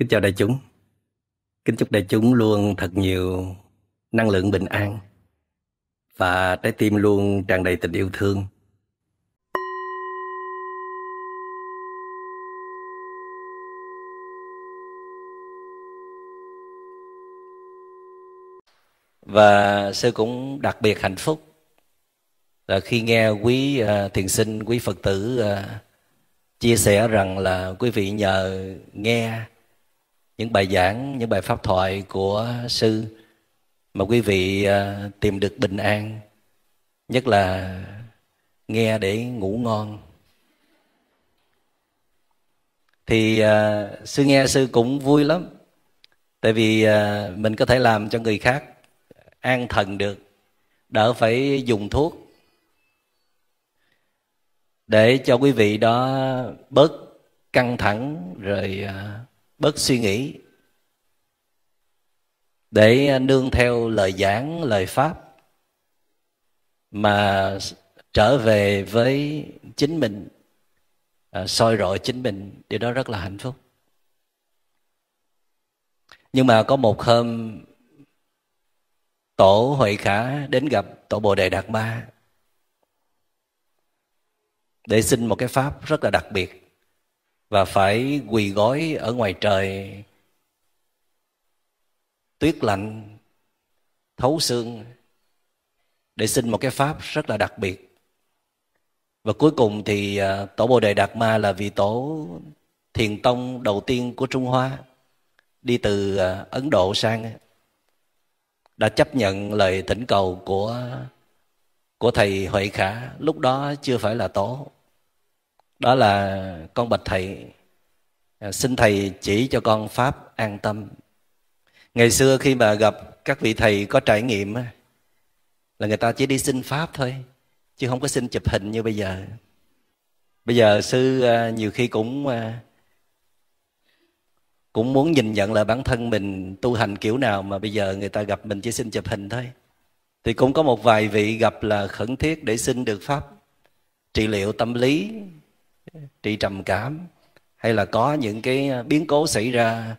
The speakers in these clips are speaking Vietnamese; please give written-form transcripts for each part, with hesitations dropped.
Kính chào đại chúng. Kính chúc đại chúng luôn thật nhiều năng lượng bình an và trái tim luôn tràn đầy tình yêu thương. Và sư cũng đặc biệt hạnh phúc là khi nghe quý thiền sinh, quý Phật tử chia sẻ rằng là quý vị nhờ nghe những bài giảng, những bài pháp thoại của sư mà quý vị tìm được bình an, nhất là nghe để ngủ ngon. Thì sư nghe sư cũng vui lắm, tại vì mình có thể làm cho người khác an thần được, đỡ phải dùng thuốc, để cho quý vị đó bớt căng thẳng, rồi bớt suy nghĩ, để nương theo lời giảng, lời pháp mà trở về với chính mình, soi rọi chính mình. Điều đó rất là hạnh phúc. Nhưng mà có một hôm tổ Huệ Khả đến gặp tổ Bồ Đề Đạt Ma để xin một cái pháp rất là đặc biệt, và phải quỳ gối ở ngoài trời tuyết lạnh thấu xương để xin một cái pháp rất là đặc biệt. Và cuối cùng thì tổ Bồ Đề Đạt Ma là vị tổ thiền tông đầu tiên của Trung Hoa, đi từ Ấn Độ sang, đã chấp nhận lời thỉnh cầu của thầy Huệ Khả. Lúc đó chưa phải là tổ. Đó là con bạch thầy, xin thầy chỉ cho con pháp an tâm. Ngày xưa khi mà gặp các vị thầy có trải nghiệm là người ta chỉ đi xin pháp thôi, chứ không có xin chụp hình như bây giờ. Bây giờ sư nhiều khi cũng muốn nhìn nhận là bản thân mình tu hành kiểu nào, mà bây giờ người ta gặp mình chỉ xin chụp hình thôi. Thì cũng có một vài vị gặp là khẩn thiết để xin được pháp trị liệu tâm lý, trị trầm cảm, hay là có những cái biến cố xảy ra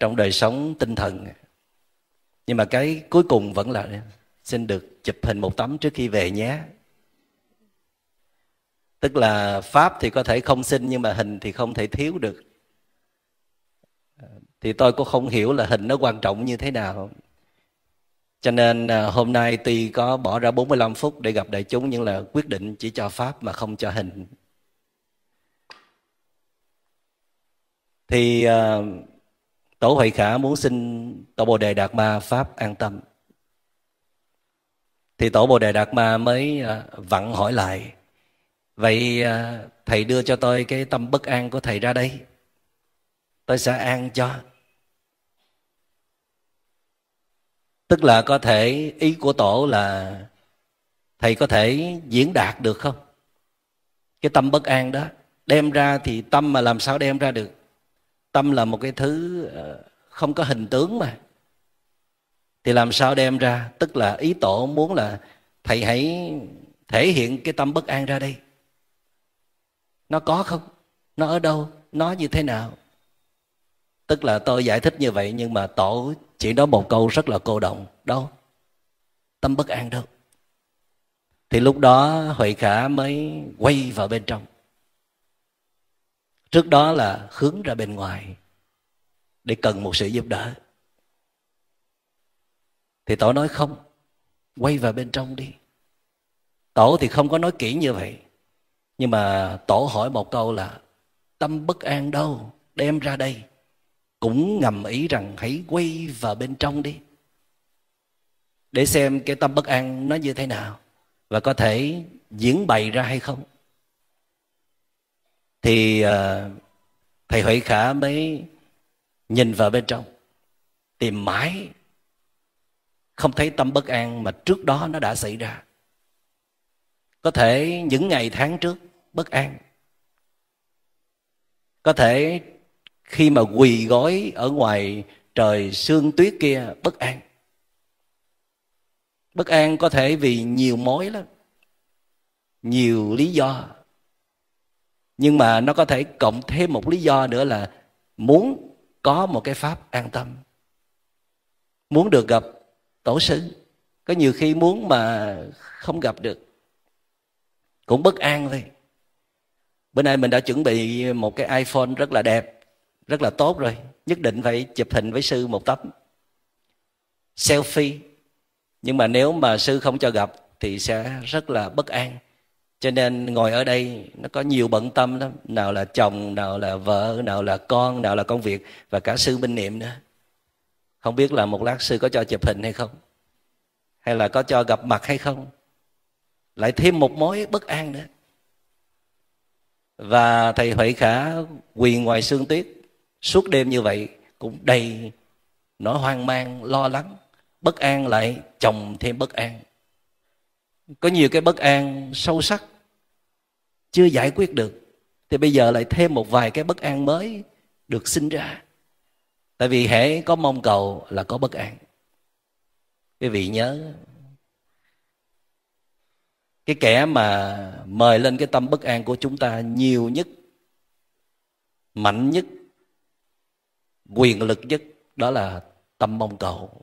trong đời sống tinh thần. Nhưng mà cái cuối cùng vẫn là xin được chụp hình một tấm trước khi về nhé. Tức là pháp thì có thể không xin, nhưng mà hình thì không thể thiếu được. Thì tôi cũng không hiểu là hình nó quan trọng như thế nào. Cho nên hôm nay tuy có bỏ ra 45 phút để gặp đại chúng, nhưng là quyết định chỉ cho pháp mà không cho hình. Thì tổ Huệ Khả muốn xin tổ Bồ Đề Đạt Ma pháp an tâm. Thì tổ Bồ Đề Đạt Ma mới vặn hỏi lại: vậy thầy đưa cho tôi cái tâm bất an của thầy ra đây, tôi sẽ an cho. Tức là có thể ý của tổ là thầy có thể diễn đạt được không? Cái tâm bất an đó đem ra, thì tâm mà làm sao đem ra được? Tâm là một cái thứ không có hình tướng mà, thì làm sao đem ra? Tức là ý tổ muốn là thầy hãy thể hiện cái tâm bất an ra đây. Nó có không? Nó ở đâu? Nó như thế nào? Tức là tôi giải thích như vậy, nhưng mà tổ chỉ nói một câu rất là cô động: đâu? Tâm bất an đâu? Thì lúc đó Huệ Khả mới quay vào bên trong. Trước đó là hướng ra bên ngoài để cần một sự giúp đỡ. Thì tổ nói không, quay vào bên trong đi. Tổ thì không có nói kỹ như vậy, nhưng mà tổ hỏi một câu là tâm bất an đâu, đem ra đây, cũng ngầm ý rằng hãy quay vào bên trong đi, để xem cái tâm bất an nó như thế nào và có thể diễn bày ra hay không. Thì thầy Huệ Khả mới nhìn vào bên trong, tìm mãi không thấy tâm bất an mà trước đó nó đã xảy ra. Có thể những ngày tháng trước bất an, có thể khi mà quỳ gối ở ngoài trời sương tuyết kia bất an. Bất an có thể vì nhiều mối lắm, nhiều lý do. Nhưng mà nó có thể cộng thêm một lý do nữa là muốn có một cái pháp an tâm. Muốn được gặp tổ sư, có nhiều khi muốn mà không gặp được, cũng bất an thôi. Bữa nay mình đã chuẩn bị một cái iPhone rất là đẹp, rất là tốt rồi, nhất định phải chụp hình với sư một tấm selfie. Nhưng mà nếu mà sư không cho gặp thì sẽ rất là bất an. Cho nên ngồi ở đây nó có nhiều bận tâm lắm, nào là chồng, nào là vợ, nào là công việc, và cả sư Minh Niệm nữa. Không biết là một lát sư có cho chụp hình hay không, hay là có cho gặp mặt hay không, lại thêm một mối bất an nữa. Và thầy Huệ Khả quỳ ngoài sương tuyết suốt đêm như vậy cũng đầy nỗi hoang mang, lo lắng, bất an, lại chồng thêm bất an. Có nhiều cái bất an sâu sắc chưa giải quyết được, thì bây giờ lại thêm một vài cái bất an mới được sinh ra. Tại vì hễ có mong cầu là có bất an. Quý vị nhớ, cái kẻ mà mời lên cái tâm bất an của chúng ta nhiều nhất, mạnh nhất, quyền lực nhất, đó là tâm mong cầu.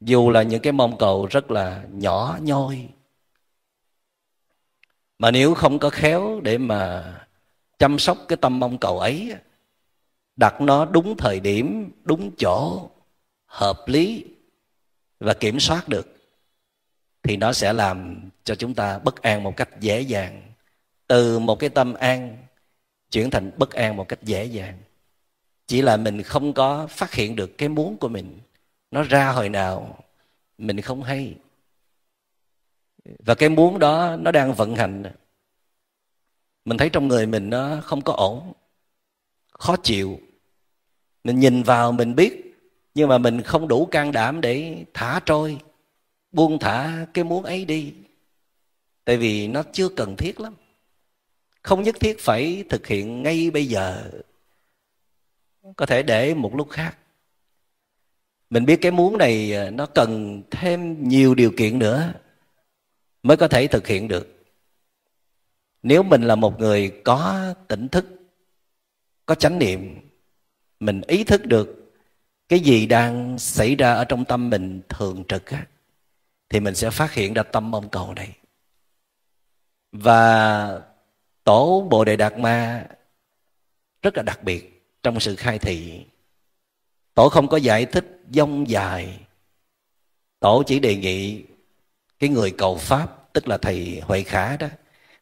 Dù là những cái mong cầu rất là nhỏ nhoi, mà nếu không có khéo để mà chăm sóc cái tâm mong cầu ấy, đặt nó đúng thời điểm, đúng chỗ, hợp lý và kiểm soát được, thì nó sẽ làm cho chúng ta bất an một cách dễ dàng. Từ một cái tâm an chuyển thành bất an một cách dễ dàng. Chỉ là mình không có phát hiện được cái muốn của mình, nó ra hồi nào mình không hay. Và cái muốn đó nó đang vận hành, mình thấy trong người mình nó không có ổn, khó chịu. Mình nhìn vào mình biết, nhưng mà mình không đủ can đảm để thả trôi, buông thả cái muốn ấy đi. Tại vì nó chưa cần thiết lắm, không nhất thiết phải thực hiện ngay bây giờ, có thể để một lúc khác. Mình biết cái muốn này nó cần thêm nhiều điều kiện nữa mới có thể thực hiện được. Nếu mình là một người có tỉnh thức, có chánh niệm, mình ý thức được cái gì đang xảy ra ở trong tâm mình thường trực, thì mình sẽ phát hiện ra tâm mong cầu này. Và tổ Bồ Đề Đạt Ma rất là đặc biệt trong sự khai thị. Tổ không có giải thích dông dài, tổ chỉ đề nghị cái người cầu pháp, tức là thầy Huệ Khả đó,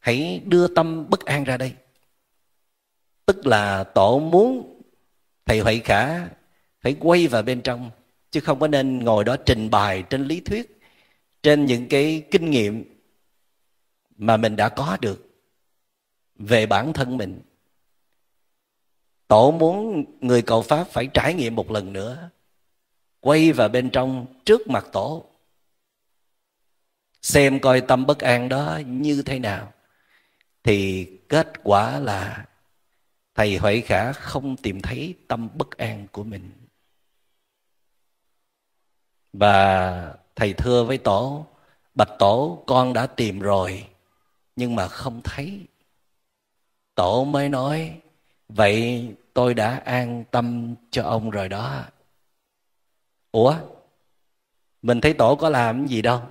hãy đưa tâm bất an ra đây. Tức là tổ muốn thầy Huệ Khả phải quay vào bên trong, chứ không có nên ngồi đó trình bày trên lý thuyết, trên những cái kinh nghiệm mà mình đã có được về bản thân mình. Tổ muốn người cầu pháp phải trải nghiệm một lần nữa, quay vào bên trong trước mặt tổ, xem coi tâm bất an đó như thế nào. Thì kết quả là thầy Huệ Khả không tìm thấy tâm bất an của mình. Và thầy thưa với tổ: bạch tổ, con đã tìm rồi nhưng mà không thấy. Tổ mới nói: vậy tôi đã an tâm cho ông rồi đó. Ủa, mình thấy tổ có làm cái gì đâu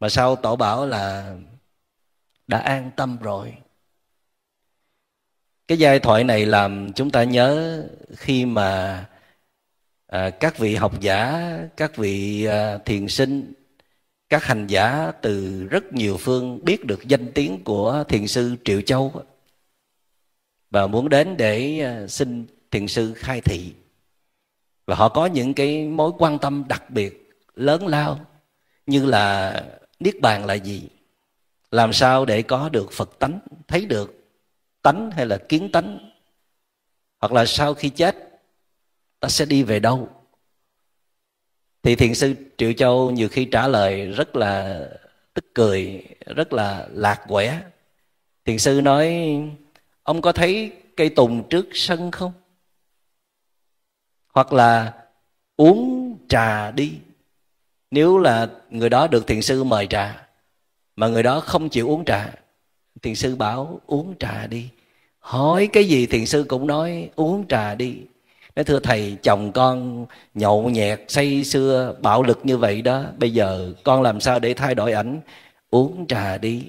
mà sao tổ bảo là đã an tâm rồi. Cái giai thoại này làm chúng ta nhớ khi mà các vị học giả, các vị thiền sinh, các hành giả từ rất nhiều phương biết được danh tiếng của thiền sư Triệu Châu và muốn đến để xin thiền sư khai thị. Và họ có những cái mối quan tâm đặc biệt lớn lao, như là niết bàn là gì, làm sao để có được Phật tánh, thấy được tánh hay là kiến tánh, hoặc là sau khi chết ta sẽ đi về đâu. Thì thiền sư Triệu Châu nhiều khi trả lời rất là tức cười, rất là lạc quẻ. Thiền sư nói: ông có thấy cây tùng trước sân không? Hoặc là uống trà đi. Nếu là người đó được thiền sư mời trà mà người đó không chịu uống trà, thiền sư bảo uống trà đi, Hỏi cái gì thiền sư cũng nói uống trà đi. Nói thưa thầy, chồng con nhậu nhẹt say sưa bạo lực như vậy đó, bây giờ con làm sao để thay đổi ảnh? Uống trà đi.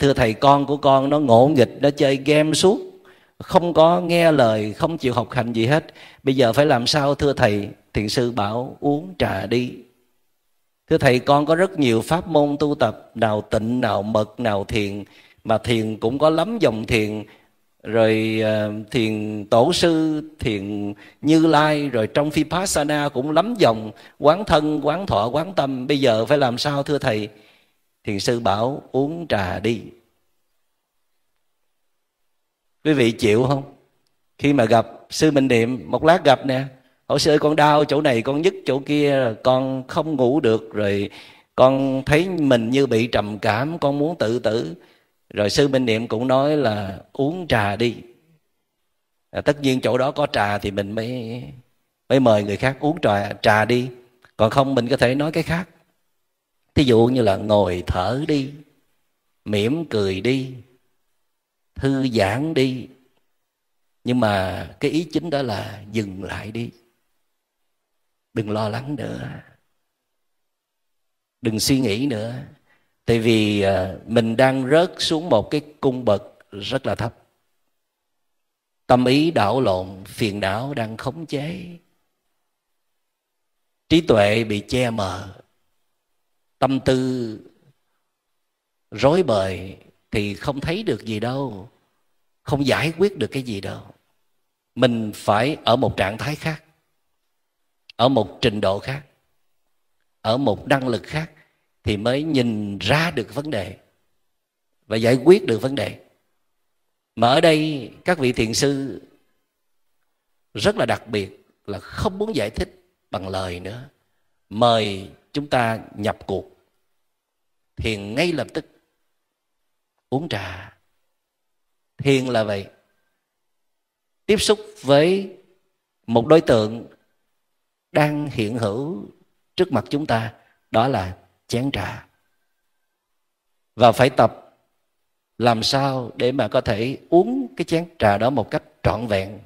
Thưa thầy, con của con nó ngộ nghịch, nó chơi game suốt, không có nghe lời, không chịu học hành gì hết, bây giờ phải làm sao thưa thầy? Thiền sư bảo uống trà đi. Thưa thầy, con có rất nhiều pháp môn tu tập, nào tịnh, nào mật, nào thiền, mà thiền cũng có lắm dòng thiền, rồi thiền tổ sư, thiền Như Lai, rồi trong Vipassana cũng lắm dòng, quán thân, quán thọ, quán tâm, bây giờ phải làm sao thưa thầy? Thiền sư bảo uống trà đi. Quý vị chịu không? Khi mà gặp sư Minh Niệm, một lát gặp nè, hỏi sư ơi, con đau chỗ này, con nhức chỗ kia, con không ngủ được, rồi con thấy mình như bị trầm cảm, con muốn tự tử. Rồi sư Minh Niệm cũng nói là uống trà đi. Tất nhiên chỗ đó có trà thì mình mới mời người khác uống trà đi. Còn không mình có thể nói cái khác. Thí dụ như là ngồi thở đi, mỉm cười đi, thư giãn đi. Nhưng mà cái ý chính đó là dừng lại đi. Đừng lo lắng nữa, đừng suy nghĩ nữa. Tại vì mình đang rớt xuống một cái cung bậc rất là thấp. Tâm ý đảo lộn, phiền não đang khống chế, trí tuệ bị che mờ, tâm tư rối bời thì không thấy được gì đâu, không giải quyết được cái gì đâu. Mình phải ở một trạng thái khác, ở một trình độ khác, ở một năng lực khác thì mới nhìn ra được vấn đề và giải quyết được vấn đề. Mà ở đây các vị thiền sư rất là đặc biệt là không muốn giải thích bằng lời nữa. Mời chúng ta nhập cuộc, thiền ngay lập tức, uống trà. Thiền là vậy, tiếp xúc với một đối tượng đang hiện hữu trước mặt chúng ta, đó là chén trà. Và phải tập làm sao để mà có thể uống cái chén trà đó một cách trọn vẹn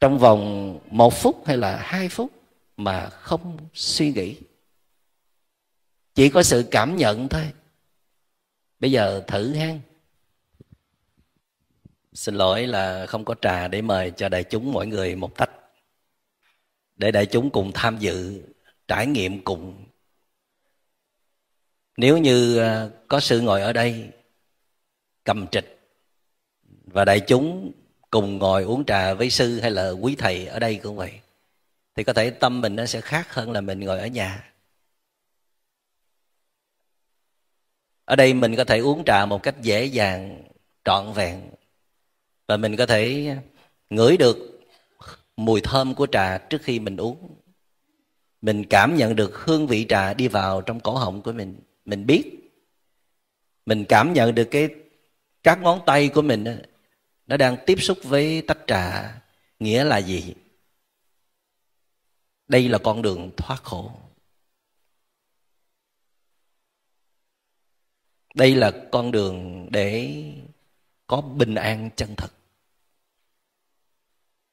trong vòng 1 phút hay là 2 phút mà không suy nghĩ, chỉ có sự cảm nhận thôi. Bây giờ thử ha. Xin lỗi là không có trà để mời cho đại chúng mỗi người một tách, để đại chúng cùng tham dự, trải nghiệm cùng. Nếu như có sự ngồi ở đây cầm trịch và đại chúng cùng ngồi uống trà với sư hay là quý thầy ở đây cũng vậy, thì có thể tâm mình nó sẽ khác hơn là mình ngồi ở nhà. Ở đây mình có thể uống trà một cách dễ dàng, trọn vẹn, và mình có thể ngửi được mùi thơm của trà trước khi mình uống. Mình cảm nhận được hương vị trà đi vào trong cổ họng của mình. Mình biết, mình cảm nhận được các ngón tay của mình nó đang tiếp xúc với tách trà. Nghĩa là gì? Đây là con đường thoát khổ, đây là con đường để có bình an chân thật.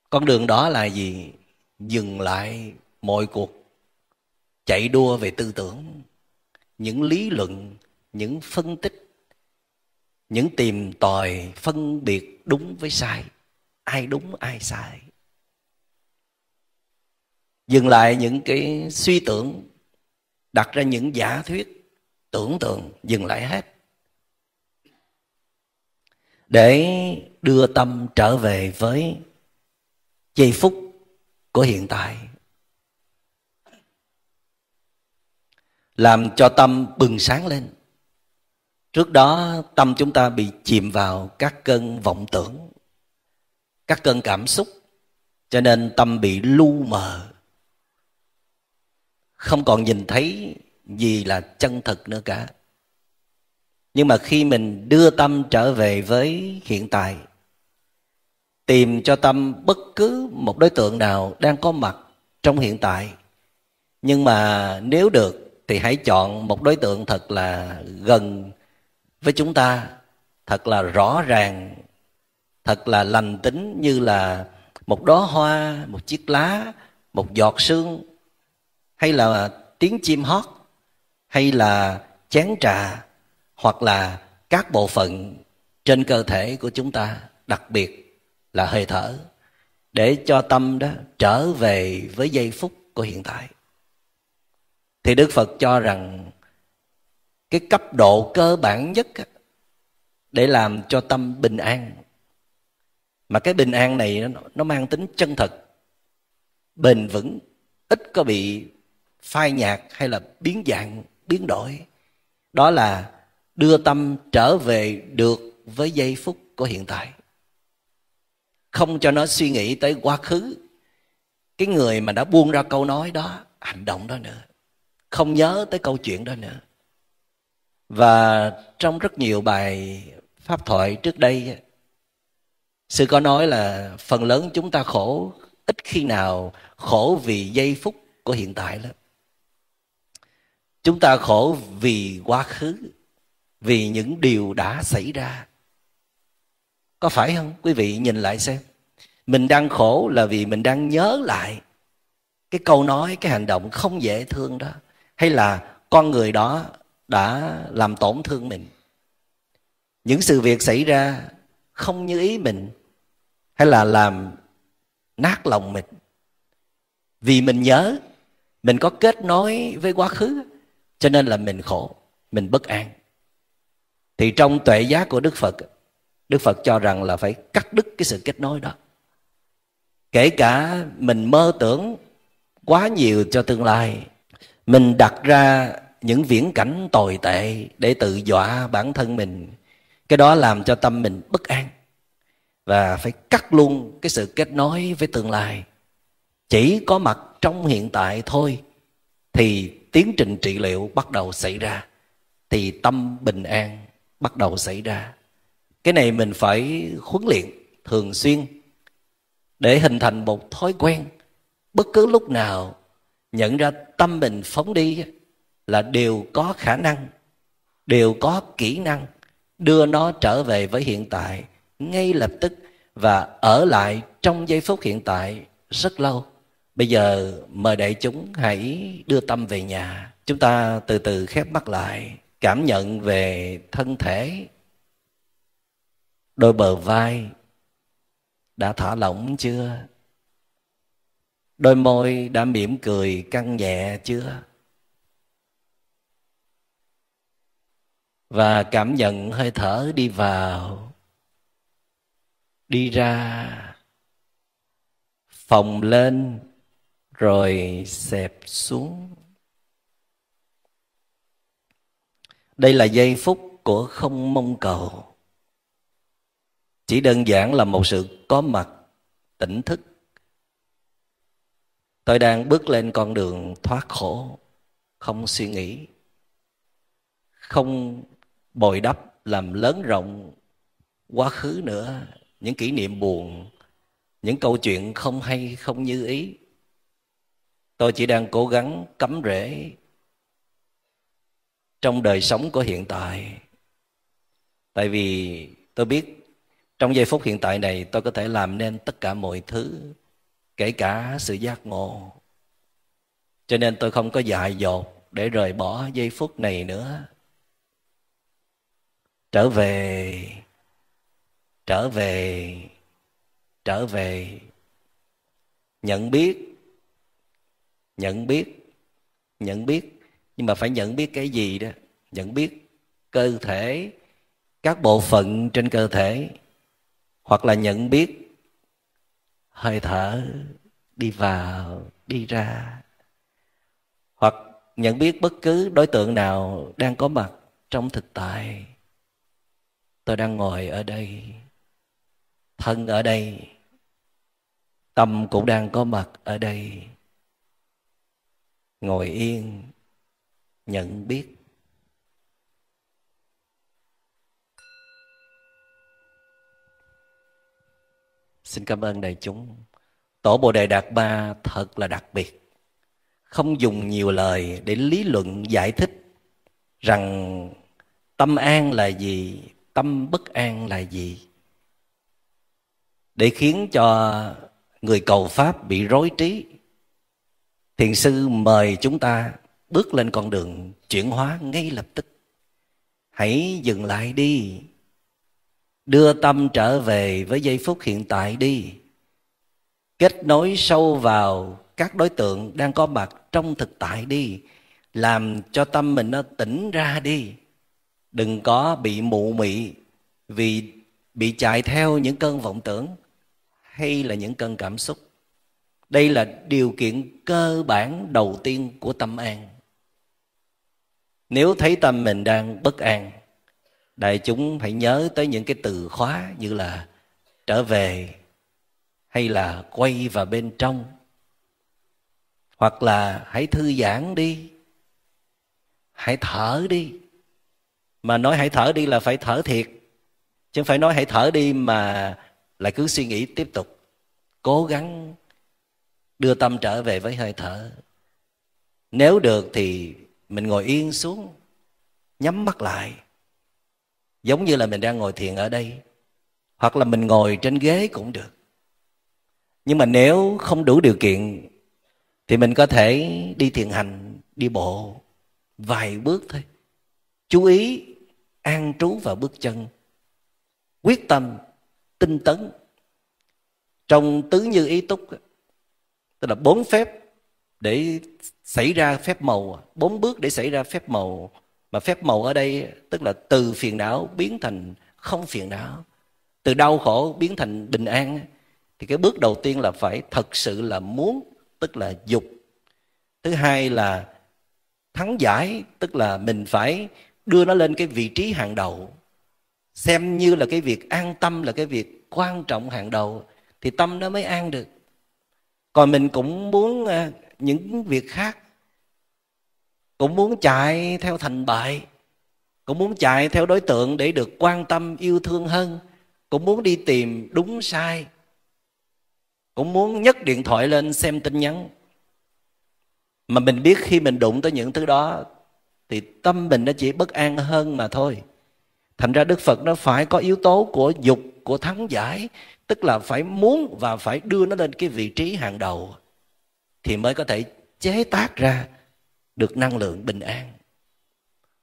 Con đường đó là gì? Dừng lại mọi cuộc chạy đua về tư tưởng, những lý luận, những phân tích, những tìm tòi phân biệt đúng với sai, ai đúng ai sai. Dừng lại những cái suy tưởng, đặt ra những giả thuyết, tưởng tượng, dừng lại hết, để đưa tâm trở về với giây phút của hiện tại. Làm cho tâm bừng sáng lên. Trước đó tâm chúng ta bị chìm vào các cơn vọng tưởng, các cơn cảm xúc, cho nên tâm bị lu mờ, không còn nhìn thấy gì là chân thật nữa cả. Nhưng mà khi mình đưa tâm trở về với hiện tại, tìm cho tâm bất cứ một đối tượng nào đang có mặt trong hiện tại, nhưng mà nếu được thì hãy chọn một đối tượng thật là gần với chúng ta, thật là rõ ràng thật là lành tính, như là một đóa hoa, một chiếc lá, một giọt sương, hay là tiếng chim hót, hay là chén trà, hoặc là các bộ phận trên cơ thể của chúng ta, đặc biệt là hơi thở, để cho tâm đó trở về với giây phút của hiện tại. Thì Đức Phật cho rằng cái cấp độ cơ bản nhất để làm cho tâm bình an, mà cái bình an này nó mang tính chân thật, bền vững, ít có bị phai nhạt hay là biến dạng, biến đổi, đó là đưa tâm trở về được với giây phút của hiện tại, không cho nó suy nghĩ tới quá khứ. Cái người mà đã buông ra câu nói đó, hành động đó nữa, không nhớ tới câu chuyện đó nữa. Và trong rất nhiều bài pháp thoại trước đây, sư có nói là phần lớn chúng ta khổ, ít khi nào khổ vì giây phút của hiện tại lắm. Chúng ta khổ vì quá khứ, vì những điều đã xảy ra. Có phải không? Quý vị nhìn lại xem. Mình đang khổ là vì mình đang nhớ lại cái câu nói, cái hành động không dễ thương đó, hay là con người đó đã làm tổn thương mình, những sự việc xảy ra không như ý mình, hay là làm nát lòng mình. Vì mình nhớ, mình có kết nối với quá khứ, cho nên là mình khổ, mình bất an. Thì trong tuệ giác của Đức Phật, Đức Phật cho rằng là phải cắt đứt cái sự kết nối đó. Kể cả mình mơ tưởng quá nhiều cho tương lai, mình đặt ra những viễn cảnh tồi tệ để tự dọa bản thân mình, cái đó làm cho tâm mình bất an. Và phải cắt luôn cái sự kết nối với tương lai, chỉ có mặt trong hiện tại thôi, thì tiến trình trị liệu bắt đầu xảy ra, thì tâm bình an bắt đầu xảy ra. Cái này mình phải huấn luyện thường xuyên để hình thành một thói quen. Bất cứ lúc nào nhận ra tâm mình phóng đi là đều có khả năng, đều có kỹ năng đưa nó trở về với hiện tại ngay lập tức, và ở lại trong giây phút hiện tại rất lâu. Bây giờ mời đại chúng hãy đưa tâm về nhà. Chúng ta từ từ khép mắt lại, cảm nhận về thân thể. Đôi bờ vai đã thả lỏng chưa? Đôi môi đã mỉm cười căng nhẹ chưa? Và cảm nhận hơi thở đi vào, đi ra, phồng lên rồi xẹp xuống. Đây là giây phút của không mong cầu, chỉ đơn giản là một sự có mặt tỉnh thức. Tôi đang bước lên con đường thoát khổ, không suy nghĩ, không bồi đắp làm lớn rộng quá khứ nữa, những kỷ niệm buồn, những câu chuyện không hay, không như ý. Tôi chỉ đang cố gắng cắm rễ trong đời sống của hiện tại, tại vì tôi biết trong giây phút hiện tại này tôi có thể làm nên tất cả mọi thứ, kể cả sự giác ngộ. Cho nên tôi không có dại dột để rời bỏ giây phút này nữa. Trở về, trở về, trở về. Nhận biết, nhận biết, nhận biết. Nhưng mà phải nhận biết cái gì đó? Nhận biết cơ thể, các bộ phận trên cơ thể, hoặc là nhận biết hơi thở đi vào, đi ra, hoặc nhận biết bất cứ đối tượng nào đang có mặt trong thực tại. Tôi đang ngồi ở đây, thân ở đây, tâm cũng đang có mặt ở đây. Ngồi yên, nhận biết. Xin cảm ơn đại chúng. Tổ Bồ Đề Đạt Ma thật là đặc biệt, không dùng nhiều lời để lý luận giải thích rằng tâm an là gì, tâm bất an là gì. để khiến cho người cầu pháp bị rối trí. Thiền sư mời chúng ta bước lên con đường chuyển hóa ngay lập tức. Hãy dừng lại đi, đưa tâm trở về với giây phút hiện tại đi, kết nối sâu vào các đối tượng đang có mặt trong thực tại đi, làm cho tâm mình nó tỉnh ra đi. Đừng có bị mụ mị vì bị chạy theo những cơn vọng tưởng hay là những cơn cảm xúc. Đây là điều kiện cơ bản đầu tiên của tâm an. Nếu thấy tâm mình đang bất an, đại chúng hãy nhớ tới những cái từ khóa như là trở về, hay là quay vào bên trong, hoặc là hãy thư giãn đi, hãy thở đi. Mà nói hãy thở đi là phải thở thiệt, chứ không phải nói hãy thở đi mà lại cứ suy nghĩ tiếp tục. Cố gắng đưa tâm trở về với hơi thở. Nếu được thì mình ngồi yên xuống, nhắm mắt lại, giống như là mình đang ngồi thiền ở đây, hoặc là mình ngồi trên ghế cũng được. Nhưng mà nếu không đủ điều kiện thì mình có thể đi thiền hành, đi bộ vài bước thôi. Chú ý an trú vào bước chân, quyết tâm tinh tấn. Trong tứ như ý túc, tức là 4 phép để xảy ra phép màu, 4 bước để xảy ra phép màu. Mà phép màu ở đây tức là từ phiền não biến thành không phiền não, từ đau khổ biến thành bình an. Thì cái bước đầu tiên là phải thật sự là muốn, tức là dục. Thứ hai là thắng giải, tức là mình phải đưa nó lên cái vị trí hàng đầu, xem như là cái việc an tâm là cái việc quan trọng hàng đầu, thì tâm nó mới an được. Còn mình cũng muốn những việc khác, cũng muốn chạy theo thành bại, cũng muốn chạy theo đối tượng để được quan tâm yêu thương hơn, cũng muốn đi tìm đúng sai, cũng muốn nhấc điện thoại lên xem tin nhắn. Mà mình biết khi mình đụng tới những thứ đó thì tâm mình nó chỉ bất an hơn mà thôi. Thành ra Đức Phật nó phải có yếu tố của dục, của thắng giải, tức là phải muốn và phải đưa nó lên cái vị trí hàng đầu, thì mới có thể chế tác ra được năng lượng bình an.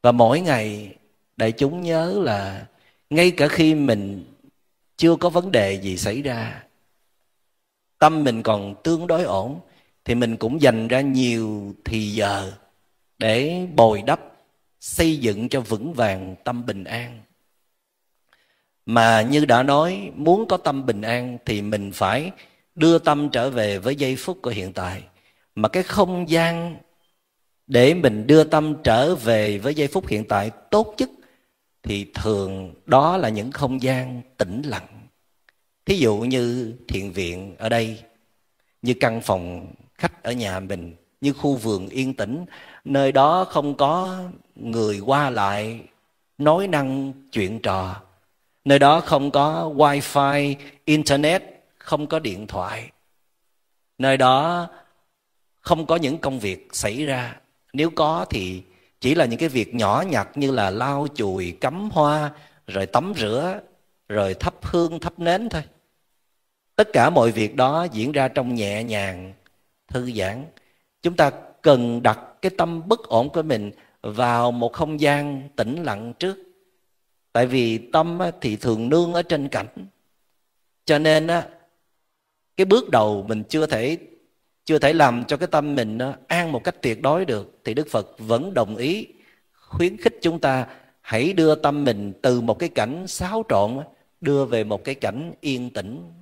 Và mỗi ngày đại chúng nhớ là ngay cả khi mình chưa có vấn đề gì xảy ra, tâm mình còn tương đối ổn, thì mình cũng dành ra nhiều thì giờ để bồi đắp, xây dựng cho vững vàng tâm bình an. Mà như đã nói, muốn có tâm bình an thì mình phải đưa tâm trở về với giây phút của hiện tại. Mà cái không gian để mình đưa tâm trở về với giây phút hiện tại tốt nhất thì thường đó là những không gian tĩnh lặng. Thí dụ như thiền viện ở đây, như căn phòng khách ở nhà mình, như khu vườn yên tĩnh, nơi đó không có người qua lại nói năng chuyện trò, nơi đó không có wifi, internet, không có điện thoại, nơi đó không có những công việc xảy ra. Nếu có thì chỉ là những cái việc nhỏ nhặt như là lau chùi, cắm hoa, rồi tắm rửa, rồi thắp hương, thắp nến thôi. Tất cả mọi việc đó diễn ra trong nhẹ nhàng, thư giãn. Chúng ta cần đặt cái tâm bất ổn của mình vào một không gian tĩnh lặng trước. Tại vì tâm thì thường nương ở trên cảnh, cho nên cái bước đầu mình chưa thể làm cho cái tâm mình an một cách tuyệt đối được. Thì Đức Phật vẫn đồng ý khuyến khích chúng ta hãy đưa tâm mình từ một cái cảnh xáo trộn đưa về một cái cảnh yên tĩnh.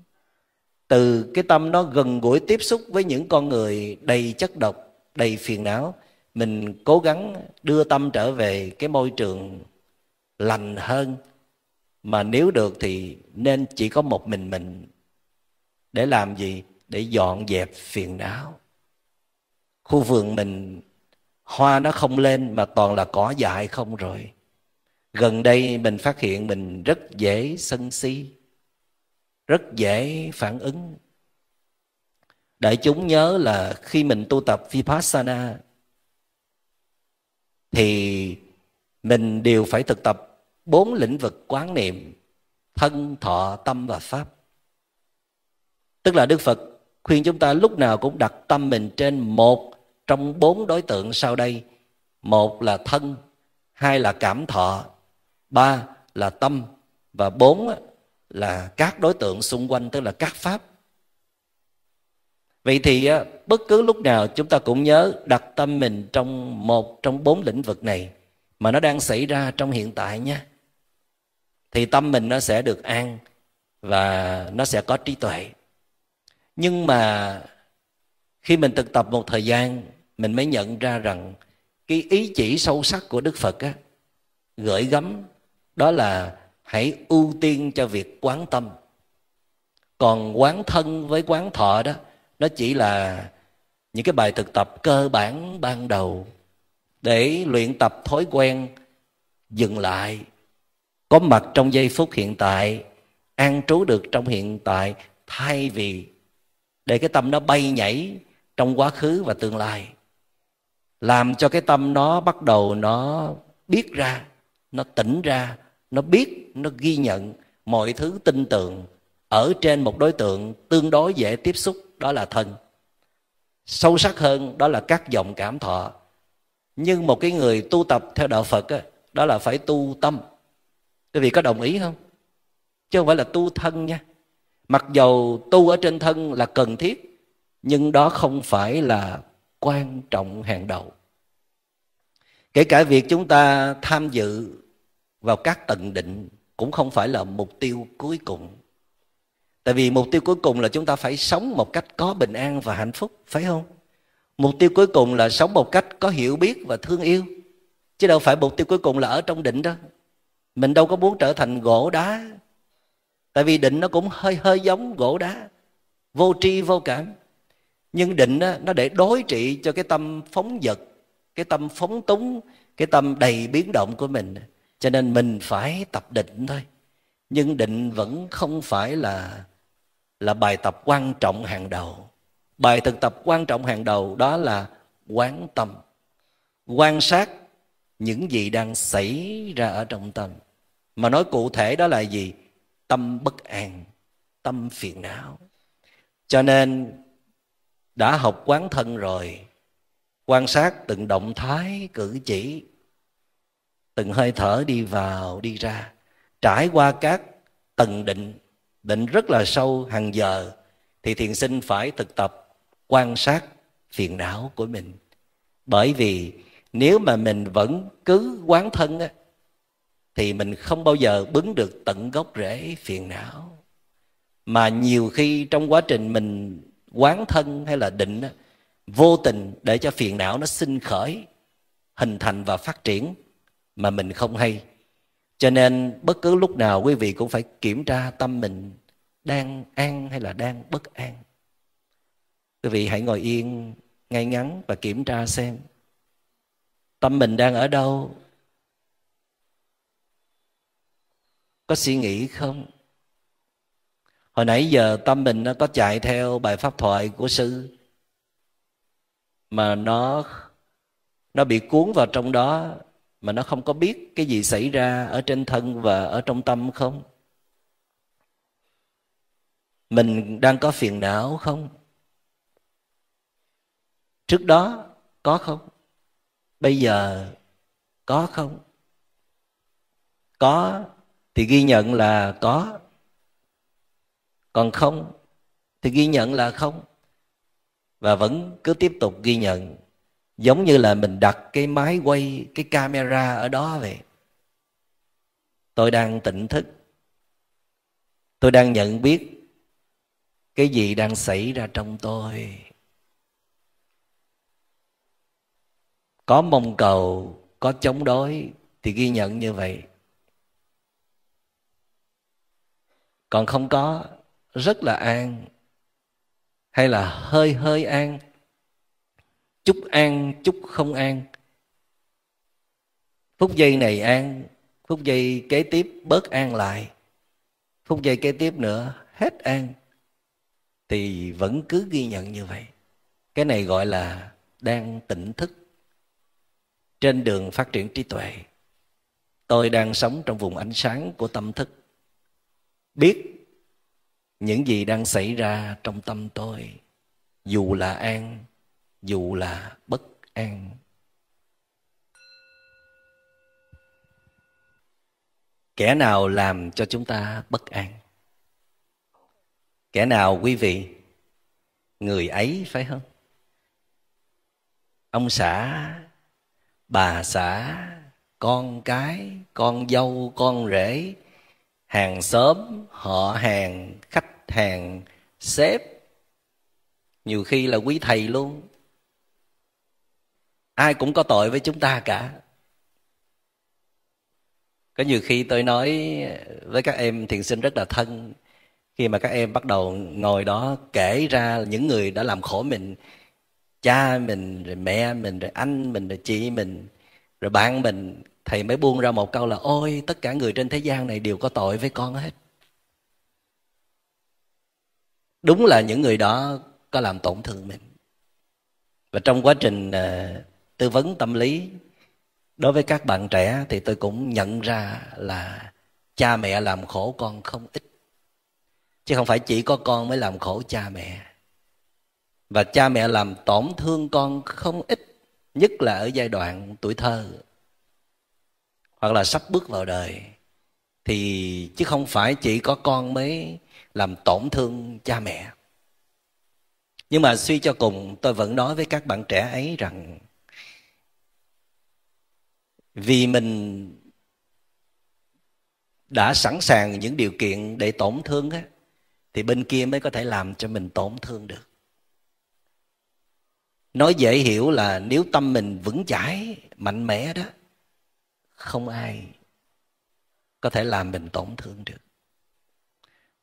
Từ cái tâm nó gần gũi tiếp xúc với những con người đầy chất độc, đầy phiền não, mình cố gắng đưa tâm trở về cái môi trường lành hơn. Mà nếu được thì nên chỉ có một mình. Để làm gì? Để dọn dẹp phiền não. Khu vườn mình hoa nó không lên mà toàn là cỏ dại không rồi. Gần đây mình phát hiện mình rất dễ sân si, rất dễ phản ứng. Đại chúng nhớ là khi mình tu tập Vipassana thì mình đều phải thực tập 4 lĩnh vực quán niệm: thân, thọ, tâm và pháp. Tức là Đức Phật khuyên chúng ta lúc nào cũng đặt tâm mình trên một trong bốn đối tượng sau đây. Một là thân, hai là cảm thọ, ba là tâm, và bốn là các đối tượng xung quanh, tức là các pháp. Vậy thì bất cứ lúc nào chúng ta cũng nhớ đặt tâm mình trong một trong bốn lĩnh vực này mà nó đang xảy ra trong hiện tại nha. Thì tâm mình nó sẽ được an và nó sẽ có trí tuệ. Nhưng mà khi mình thực tập một thời gian, mình mới nhận ra rằng cái ý chỉ sâu sắc của Đức Phật á, gửi gắm đó là hãy ưu tiên cho việc quán tâm. Còn quán thân với quán thọ đó, nó chỉ là những cái bài thực tập cơ bản ban đầu để luyện tập thói quen dừng lại, có mặt trong giây phút hiện tại, an trú được trong hiện tại, thay vì để cái tâm nó bay nhảy trong quá khứ và tương lai. Làm cho cái tâm nó bắt đầu nó biết ra, nó tỉnh ra, nó biết, nó ghi nhận mọi thứ tinh tường ở trên một đối tượng tương đối dễ tiếp xúc, đó là thân. Sâu sắc hơn đó là các dòng cảm thọ. Nhưng một cái người tu tập theo đạo Phật đó là phải tu tâm. Quý vị có đồng ý không? Chứ không phải là tu thân nha. Mặc dầu tu ở trên thân là cần thiết, nhưng đó không phải là quan trọng hàng đầu. Kể cả việc chúng ta tham dự vào các tầng định cũng không phải là mục tiêu cuối cùng. Tại vì mục tiêu cuối cùng là chúng ta phải sống một cách có bình an và hạnh phúc, phải không? Mục tiêu cuối cùng là sống một cách có hiểu biết và thương yêu. Chứ đâu phải mục tiêu cuối cùng là ở trong định đó. Mình đâu có muốn trở thành gỗ đá. Tại vì định nó cũng hơi giống gỗ đá, vô tri vô cảm. Nhưng định đó, nó để đối trị cho cái tâm phóng dật, cái tâm phóng túng, cái tâm đầy biến động của mình. Cho nên mình phải tập định thôi. Nhưng định vẫn không phải là bài tập quan trọng hàng đầu. Bài thực tập quan trọng hàng đầu đó là quán tâm, quan sát những gì đang xảy ra ở trong tâm. Mà nói cụ thể đó là gì? Tâm bất an, tâm phiền não. Cho nên đã học quán thân rồi, quan sát từng động thái cử chỉ, từng hơi thở đi vào đi ra, trải qua các tầng định, định rất là sâu hàng giờ, thì thiền sinh phải thực tập quan sát phiền não của mình. Bởi vì nếu mà mình vẫn cứ quán thân á, thì mình không bao giờ bứng được tận gốc rễ phiền não. Mà nhiều khi trong quá trình mình quán thân hay là định á, vô tình để cho phiền não nó sinh khởi, hình thành và phát triển mà mình không hay. Cho nên bất cứ lúc nào quý vị cũng phải kiểm tra tâm mình đang an hay là đang bất an. Quý vị hãy ngồi yên ngay ngắn và kiểm tra xem tâm mình đang ở đâu. Có suy nghĩ không? Hồi nãy giờ tâm mình nó có chạy theo bài pháp thoại của sư mà nó bị cuốn vào trong đó, mà nó không có biết cái gì xảy ra ở trên thân và ở trong tâm không? Mình đang có phiền não không? Trước đó có không? Bây giờ có không? Có thì ghi nhận là có, còn không thì ghi nhận là không. Và vẫn cứ tiếp tục ghi nhận, giống như là mình đặt cái máy quay, cái camera ở đó vậy. Tôi đang tỉnh thức, tôi đang nhận biết cái gì đang xảy ra trong tôi. Có mong cầu, có chống đối thì ghi nhận như vậy. Còn không có, rất là an, hay là hơi an, chút an, chút không an. Phút giây này an, phút giây kế tiếp bớt an lại, phút giây kế tiếp nữa hết an. Thì vẫn cứ ghi nhận như vậy. Cái này gọi là đang tỉnh thức trên đường phát triển trí tuệ. Tôi đang sống trong vùng ánh sáng của tâm thức. Biết những gì đang xảy ra trong tâm tôi, dù là an, dù là bất an. Kẻ nào làm cho chúng ta bất an? Kẻ nào quý vị? Người ấy phải không? Ông xã, bà xã, con cái, con dâu, con rể, hàng xóm, họ hàng, khách hàng, sếp, nhiều khi là quý thầy luôn. Ai cũng có tội với chúng ta cả. Có nhiều khi tôi nói với các em thiền sinh rất là thân, khi mà các em bắt đầu ngồi đó kể ra những người đã làm khổ mình, cha mình, rồi mẹ mình, rồi anh mình, rồi chị mình, rồi bạn mình, thầy mới buông ra một câu là: ôi, tất cả người trên thế gian này đều có tội với con hết. Đúng là những người đó có làm tổn thương mình. Và trong quá trình tư vấn tâm lý đối với các bạn trẻ thì tôi cũng nhận ra là cha mẹ làm khổ con không ít. Chứ không phải chỉ có con mới làm khổ cha mẹ. Và cha mẹ làm tổn thương con không ít, nhất là ở giai đoạn tuổi thơ hoặc là sắp bước vào đời. Thì chứ không phải chỉ có con mới làm tổn thương cha mẹ. Nhưng mà suy cho cùng, tôi vẫn nói với các bạn trẻ ấy rằng vì mình đã sẵn sàng những điều kiện để tổn thương á, thì bên kia mới có thể làm cho mình tổn thương được. Nói dễ hiểu là nếu tâm mình vững chãi, mạnh mẽ đó, không ai có thể làm mình tổn thương được.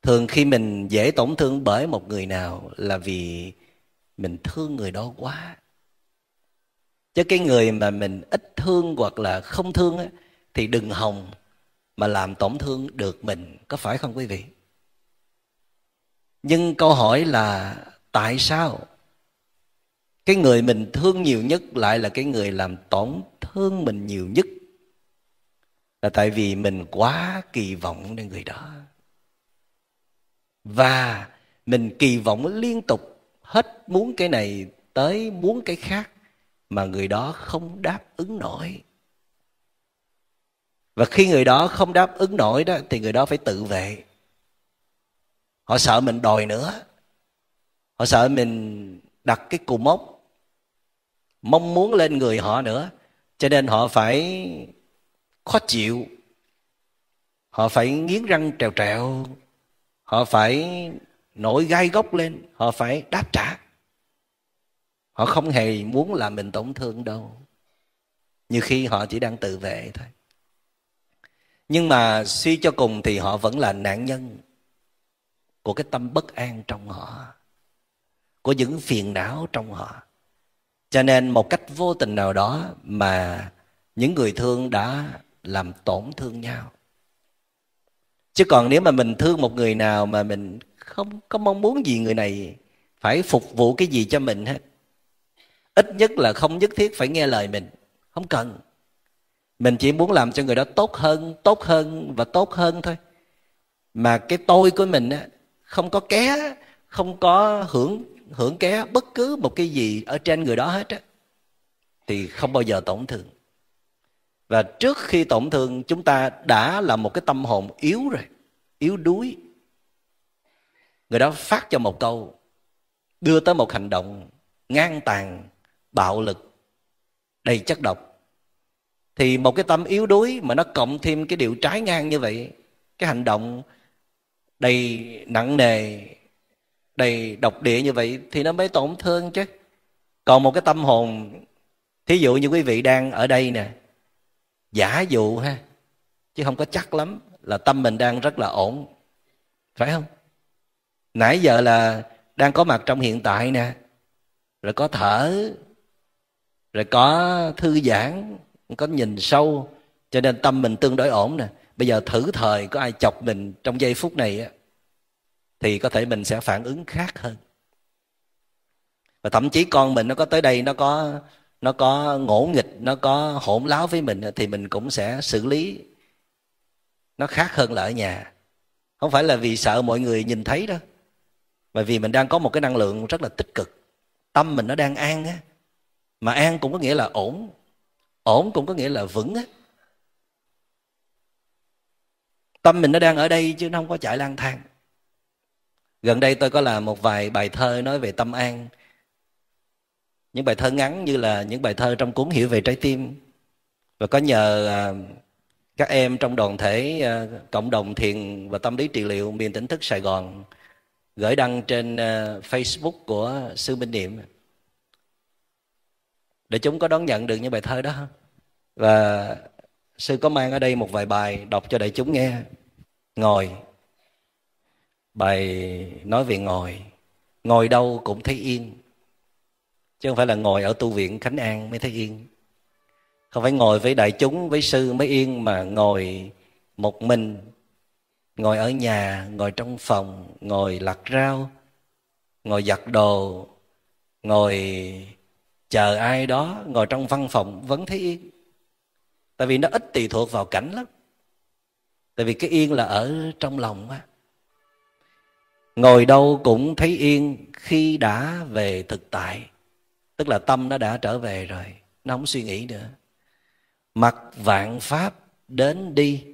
Thường khi mình dễ tổn thương bởi một người nào là vì mình thương người đó quá. Chứ cái người mà mình ít thương hoặc là không thương á, thì đừng hòng mà làm tổn thương được mình. Có phải không quý vị? Nhưng câu hỏi là tại sao cái người mình thương nhiều nhất lại là cái người làm tổn thương mình nhiều nhất? Là tại vì mình quá kỳ vọng đến người đó. Và mình kỳ vọng liên tục, hết muốn cái này tới muốn cái khác, mà người đó không đáp ứng nổi. Và khi người đó không đáp ứng nổi đó, thì người đó phải tự vệ. Họ sợ mình đòi nữa. Họ sợ mình đặt cái cù mốc, mong muốn lên người họ nữa. Cho nên họ phải khó chịu. Họ phải nghiến răng trèo trèo. Họ phải nổi gai góc lên. Họ phải đáp trả. Họ không hề muốn làm mình tổn thương đâu. Nhiều khi họ chỉ đang tự vệ thôi. Nhưng mà suy cho cùng thì họ vẫn là nạn nhân của cái tâm bất an trong họ, của những phiền não trong họ. Cho nên một cách vô tình nào đó mà những người thương đã làm tổn thương nhau. Chứ còn nếu mà mình thương một người nào mà mình không có mong muốn gì người này phải phục vụ cái gì cho mình hết, ít nhất là không nhất thiết phải nghe lời mình, không cần. Mình chỉ muốn làm cho người đó tốt hơn và tốt hơn thôi. Mà cái tôi của mình không có ké, không có hưởng ké bất cứ một cái gì ở trên người đó hết á, thì không bao giờ tổn thương. Và trước khi tổn thương, chúng ta đã là một cái tâm hồn yếu rồi, yếu đuối. Người đó phát cho một câu, đưa tới một hành động ngang tàn, bạo lực, đầy chất độc. Thì một cái tâm yếu đuối mà nó cộng thêm cái điều trái ngang như vậy, cái hành động đầy nặng nề, đầy độc địa như vậy thì nó mới tổn thương chứ. Còn một cái tâm hồn, thí dụ như quý vị đang ở đây nè, giả dụ ha, chứ không có chắc lắm, là tâm mình đang rất là ổn, phải không? Nãy giờ là đang có mặt trong hiện tại nè, rồi có thở, rồi có thư giãn, có nhìn sâu, cho nên tâm mình tương đối ổn nè. Bây giờ thử thời có ai chọc mình trong giây phút này á, thì có thể mình sẽ phản ứng khác hơn. Và thậm chí con mình nó có tới đây, nó có ngỗ nghịch, nó có hỗn láo với mình, thì mình cũng sẽ xử lý nó khác hơn là ở nhà. Không phải là vì sợ mọi người nhìn thấy đó, bởi vì mình đang có một cái năng lượng rất là tích cực. Tâm mình nó đang an á. Mà an cũng có nghĩa là ổn, ổn cũng có nghĩa là vững á. Tâm mình nó đang ở đây chứ nó không có chạy lang thang. Gần đây tôi có làm một vài bài thơ nói về tâm an. Những bài thơ ngắn như là những bài thơ trong cuốn Hiểu về trái tim. Và có nhờ các em trong đoàn thể cộng đồng thiền và tâm lý trị liệu miền tỉnh thức Sài Gòn gửi đăng trên Facebook của Sư Minh Niệm để chúng có đón nhận được những bài thơ đó. Và sư có mang ở đây một vài bài đọc cho đại chúng nghe. Ngồi. Bài nói về ngồi. Ngồi đâu cũng thấy yên, chứ không phải là ngồi ở tu viện Khánh An mới thấy yên. Không phải ngồi với đại chúng, với sư mới yên, mà ngồi một mình, ngồi ở nhà, ngồi trong phòng, ngồi lặt rau, ngồi giặt đồ, ngồi chờ ai đó, ngồi trong văn phòng vẫn thấy yên. Tại vì nó ít tùy thuộc vào cảnh lắm. Tại vì cái yên là ở trong lòng á. Ngồi đâu cũng thấy yên khi đã về thực tại. Tức là tâm nó đã trở về rồi, nó không suy nghĩ nữa. Mặc vạn pháp đến đi,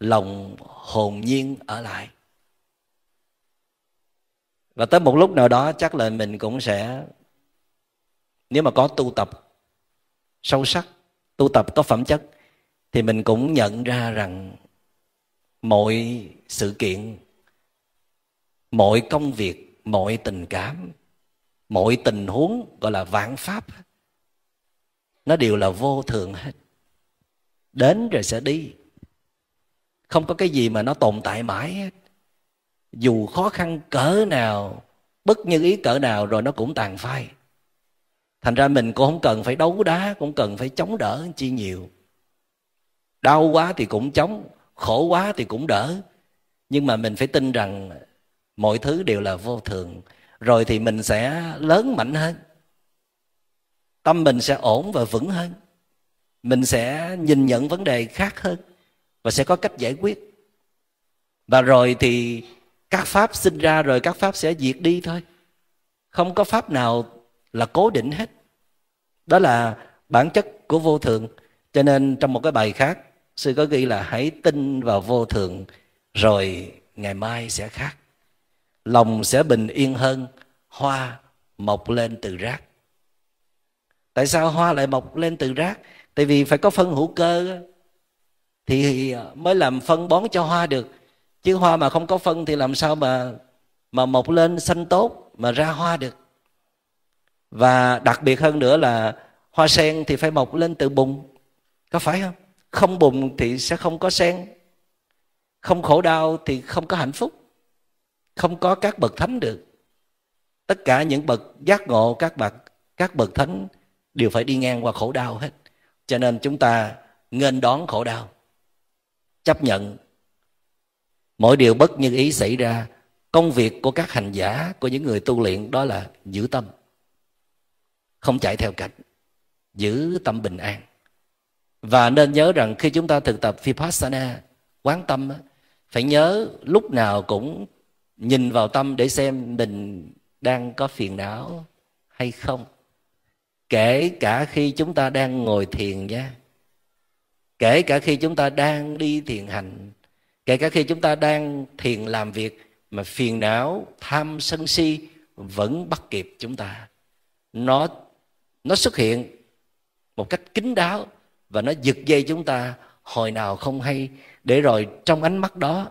lòng hồn nhiên ở lại. Và tới một lúc nào đó chắc là mình cũng sẽ, nếu mà có tu tập sâu sắc, tu tập có phẩm chất, thì mình cũng nhận ra rằng mọi sự kiện, mọi công việc, mọi tình cảm, mọi tình huống gọi là vạn pháp, nó đều là vô thường hết. Đến rồi sẽ đi. Không có cái gì mà nó tồn tại mãi hết. Dù khó khăn cỡ nào, bất như ý cỡ nào rồi nó cũng tàn phai. Thành ra mình cũng không cần phải đấu đá, cũng cần phải chống đỡ chi nhiều. Đau quá thì cũng chống, khổ quá thì cũng đỡ. Nhưng mà mình phải tin rằng mọi thứ đều là vô thường. Rồi thì mình sẽ lớn mạnh hơn, tâm mình sẽ ổn và vững hơn, mình sẽ nhìn nhận vấn đề khác hơn và sẽ có cách giải quyết. Và rồi thì các pháp sinh ra rồi các pháp sẽ diệt đi thôi. Không có pháp nào là cố định hết. Đó là bản chất của vô thường. Cho nên trong một cái bài khác, sư có ghi là hãy tin vào vô thường, rồi ngày mai sẽ khác. Lòng sẽ bình yên hơn, hoa mọc lên từ rác. Tại sao hoa lại mọc lên từ rác? Tại vì phải có phân hữu cơ thì mới làm phân bón cho hoa được. Chứ hoa mà không có phân thì làm sao mà mọc lên xanh tốt mà ra hoa được. Và đặc biệt hơn nữa là hoa sen thì phải mọc lên từ bùn. Có phải không? Không bùn thì sẽ không có sen. Không khổ đau thì không có hạnh phúc. Không có các bậc thánh được. Tất cả những bậc giác ngộ, các bậc thánh đều phải đi ngang qua khổ đau hết. Cho nên chúng ta nghênh đón khổ đau, chấp nhận mỗi điều bất như ý xảy ra. Công việc của các hành giả, của những người tu luyện đó là giữ tâm, không chạy theo cảnh, giữ tâm bình an. Và nên nhớ rằng khi chúng ta thực tập Vipassana, quán tâm, phải nhớ lúc nào cũng nhìn vào tâm để xem mình đang có phiền não hay không. Kể cả khi chúng ta đang ngồi thiền nhé, kể cả khi chúng ta đang đi thiền hành, kể cả khi chúng ta đang thiền làm việc, mà phiền não, tham, sân si vẫn bắt kịp chúng ta. Nó xuất hiện một cách kín đáo và nó giật dây chúng ta hồi nào không hay, để rồi trong ánh mắt đó,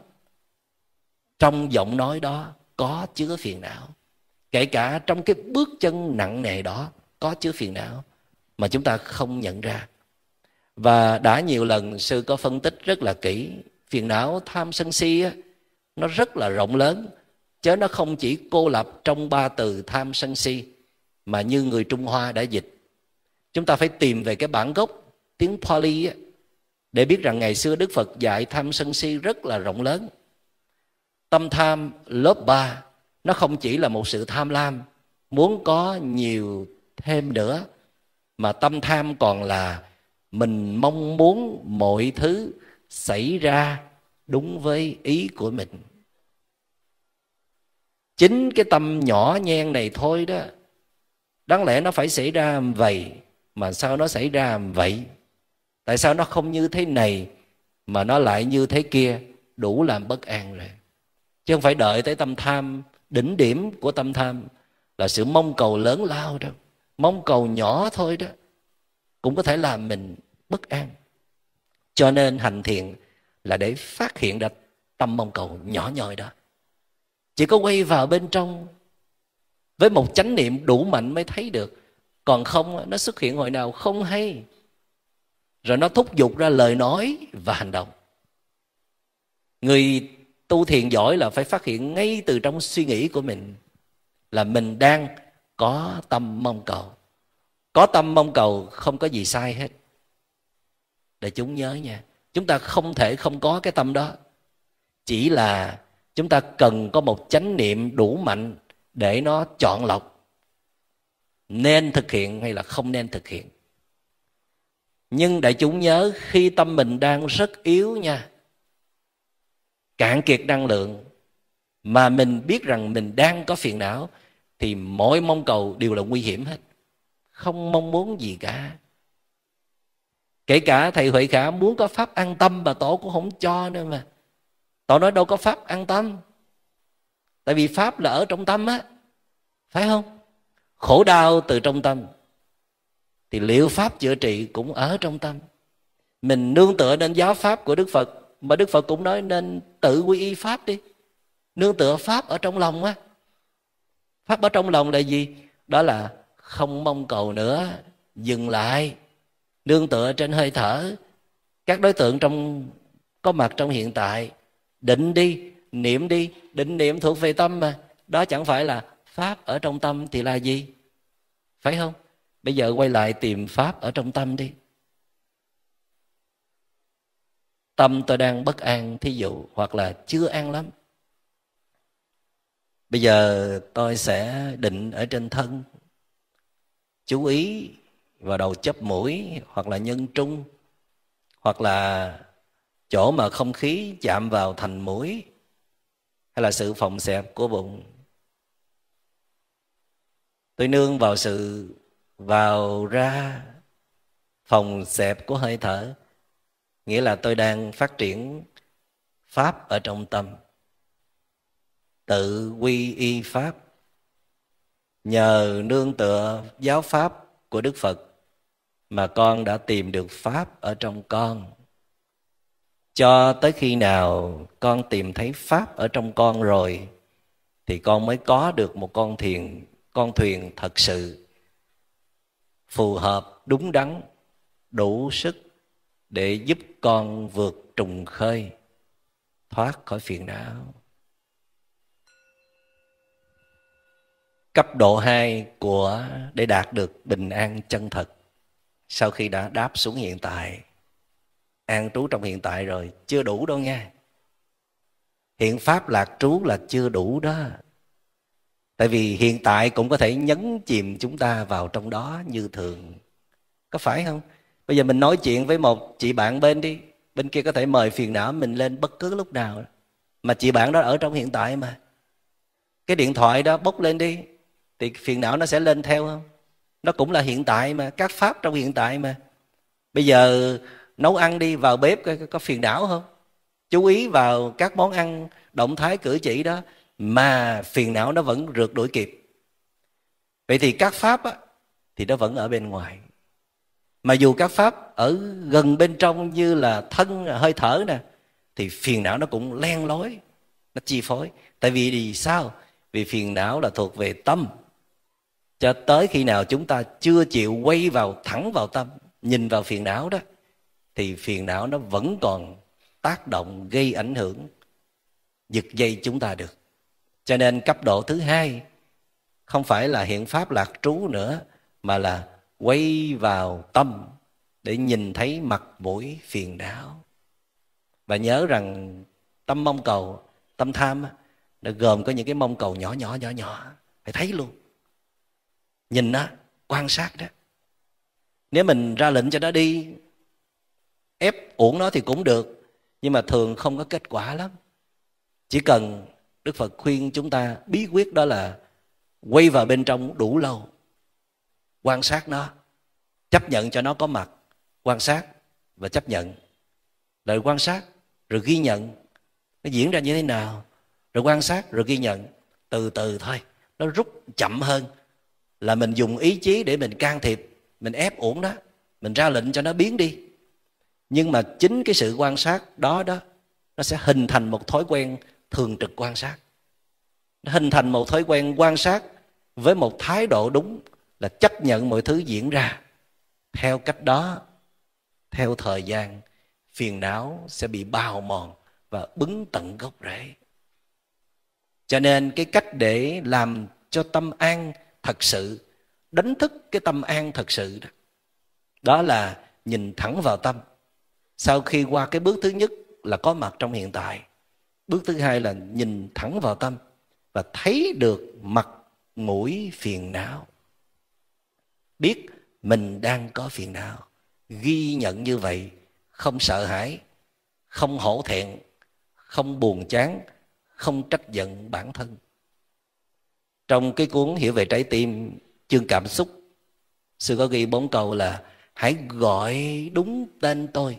trong giọng nói đó có chứa phiền não. Kể cả trong cái bước chân nặng nề đó có chứa phiền não mà chúng ta không nhận ra. Và đã nhiều lần sư có phân tích rất là kỹ. Phiền não, tham, sân si nó rất là rộng lớn, chứ nó không chỉ cô lập trong ba từ tham, sân, si, mà như người Trung Hoa đã dịch. Chúng ta phải tìm về cái bản gốc tiếng Pali để biết rằng ngày xưa Đức Phật dạy tham, sân, si rất là rộng lớn. Tâm tham lớp 3, nó không chỉ là một sự tham lam, muốn có nhiều thêm nữa, mà tâm tham còn là mình mong muốn mọi thứ xảy ra đúng với ý của mình. Chính cái tâm nhỏ nhen này thôi đó, đáng lẽ nó phải xảy ra vậy, mà sao nó xảy ra vậy? Tại sao nó không như thế này mà nó lại như thế kia? Đủ làm bất an rồi. Chứ không phải đợi tới tâm tham. Đỉnh điểm của tâm tham là sự mong cầu lớn lao đâu, mong cầu nhỏ thôi đó cũng có thể làm mình bất an. Cho nên hành thiện là để phát hiện ra tâm mong cầu nhỏ nhoi đó. Chỉ có quay vào bên trong với một chánh niệm đủ mạnh mới thấy được. Còn không, nó xuất hiện hồi nào không hay, rồi nó thúc giục ra lời nói và hành động. Người tu thiền giỏi là phải phát hiện ngay từ trong suy nghĩ của mình là mình đang có tâm mong cầu. Có tâm mong cầu không có gì sai hết. Để chúng nhớ nha, chúng ta không thể không có cái tâm đó. Chỉ là chúng ta cần có một chánh niệm đủ mạnh để nó chọn lọc nên thực hiện hay là không nên thực hiện. Nhưng đại chúng nhớ, khi tâm mình đang rất yếu nha, cạn kiệt năng lượng, mà mình biết rằng mình đang có phiền não, thì mỗi mong cầu đều là nguy hiểm hết, không mong muốn gì cả. Kể cả thầy Huệ Khả muốn có pháp an tâm mà tổ cũng không cho nữa mà. Tổ nói đâu có pháp an tâm, tại vì pháp là ở trong tâm á, phải không? Khổ đau từ trong tâm, thì liệu pháp chữa trị cũng ở trong tâm. Mình nương tựa nên giáo pháp của Đức Phật, mà Đức Phật cũng nói nên tự quy y pháp đi, nương tựa pháp ở trong lòng á. Pháp ở trong lòng là gì? Đó là không mong cầu nữa, dừng lại, nương tựa trên hơi thở, các đối tượng trong có mặt trong hiện tại. Định đi, niệm đi, định niệm thuộc về tâm mà. Đó chẳng phải là pháp ở trong tâm thì là gì? Phải không? Bây giờ quay lại tìm pháp ở trong tâm đi. Tâm tôi đang bất an, thí dụ, hoặc là chưa an lắm. Bây giờ tôi sẽ định ở trên thân, chú ý vào đầu chóp mũi, hoặc là nhân trung, hoặc là chỗ mà không khí chạm vào thành mũi, hay là sự phồng xẹp của bụng. Tôi nương vào sự vào ra phồng xẹp của hơi thở, nghĩa là tôi đang phát triển pháp ở trong tâm, tự quy y pháp. Nhờ nương tựa giáo pháp của Đức Phật mà con đã tìm được pháp ở trong con. Cho tới khi nào con tìm thấy pháp ở trong con rồi thì con mới có được một con thuyền thật sự phù hợp, đúng đắn, đủ sức để giúp con vượt trùng khơi, thoát khỏi phiền não. Cấp độ 2 để đạt được bình an chân thật, sau khi đã đáp xuống hiện tại, an trú trong hiện tại rồi, chưa đủ đâu nha. Hiện pháp lạc trú là chưa đủ đó. Tại vì hiện tại cũng có thể nhấn chìm chúng ta vào trong đó như thường. Có phải không? Bây giờ mình nói chuyện với một chị bạn bên đi, bên kia có thể mời phiền não mình lên bất cứ lúc nào, mà chị bạn đó ở trong hiện tại mà. Cái điện thoại đó bốc lên đi thì phiền não nó sẽ lên theo không? Nó cũng là hiện tại mà, các pháp trong hiện tại mà. Bây giờ nấu ăn đi, vào bếp có phiền não không? Chú ý vào các món ăn, động thái cử chỉ đó, mà phiền não nó vẫn rượt đuổi kịp. Vậy thì các pháp á, thì nó vẫn ở bên ngoài, mà dù các pháp ở gần bên trong như là thân, hơi thở nè, thì phiền não nó cũng len lối, nó chi phối. Tại vì sao? Vì phiền não là thuộc về tâm. Cho tới khi nào chúng ta chưa chịu quay vào thẳng vào tâm, nhìn vào phiền não đó, thì phiền não nó vẫn còn tác động, gây ảnh hưởng, giật dây chúng ta được. Cho nên cấp độ thứ 2 không phải là hiện pháp lạc trú nữa, mà là quay vào tâm để nhìn thấy mặt mũi phiền não. Và nhớ rằng tâm mong cầu, tâm tham nó gồm có những cái mong cầu nhỏ, phải thấy luôn, nhìn đó, quan sát đó. Nếu mình ra lệnh cho nó đi, ép uổng nó thì cũng được, nhưng mà thường không có kết quả lắm. Chỉ cần Đức Phật khuyên chúng ta bí quyết đó là quay vào bên trong đủ lâu, quan sát nó, chấp nhận cho nó có mặt, quan sát và chấp nhận, rồi quan sát rồi ghi nhận nó diễn ra như thế nào, rồi quan sát rồi ghi nhận, từ từ thôi, nó rút chậm hơn là mình dùng ý chí để mình can thiệp, mình ép uổng đó, mình ra lệnh cho nó biến đi. Nhưng mà chính cái sự quan sát đó đó, nó sẽ hình thành một thói quen thường trực quan sát, nó hình thành một thói quen quan sát với một thái độ đúng là chấp nhận mọi thứ diễn ra. Theo cách đó, theo thời gian, phiền não sẽ bị bào mòn và bứng tận gốc rễ. Cho nên cái cách để làm cho tâm an thật sự, đánh thức cái tâm an thật sự đó, đó là nhìn thẳng vào tâm. Sau khi qua cái bước thứ nhất là có mặt trong hiện tại, bước thứ hai là nhìn thẳng vào tâm và thấy được mặt mũi phiền não, biết mình đang có phiền não, ghi nhận như vậy, không sợ hãi, không hổ thẹn, không buồn chán, không trách giận bản thân. Trong cái cuốn Hiểu về trái tim, chương cảm xúc, sư có ghi 4 câu là: hãy gọi đúng tên tôi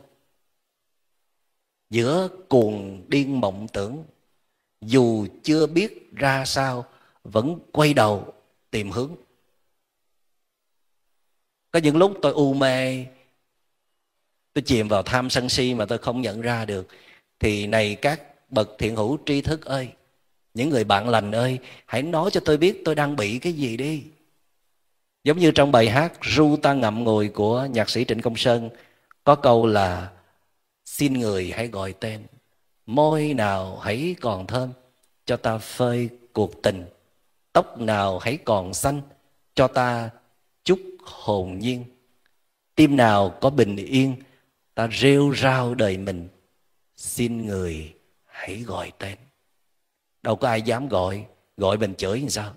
giữa cuồng điên mộng tưởng, dù chưa biết ra sao vẫn quay đầu tìm hướng. Có những lúc tôi u mê, tôi chìm vào tham sân si mà tôi không nhận ra được, thì này các bậc thiện hữu tri thức ơi, những người bạn lành ơi, hãy nói cho tôi biết tôi đang bị cái gì đi. Giống như trong bài hát Ru Ta Ngậm Ngùi của nhạc sĩ Trịnh Công Sơn có câu là: xin người hãy gọi tên, môi nào hãy còn thơm cho ta phơi cuộc tình, tóc nào hãy còn xanh cho ta chút hồn nhiên, tim nào có bình yên ta rêu rao đời mình, xin người hãy gọi tên. Đâu có ai dám gọi, gọi mình chửi làm sao,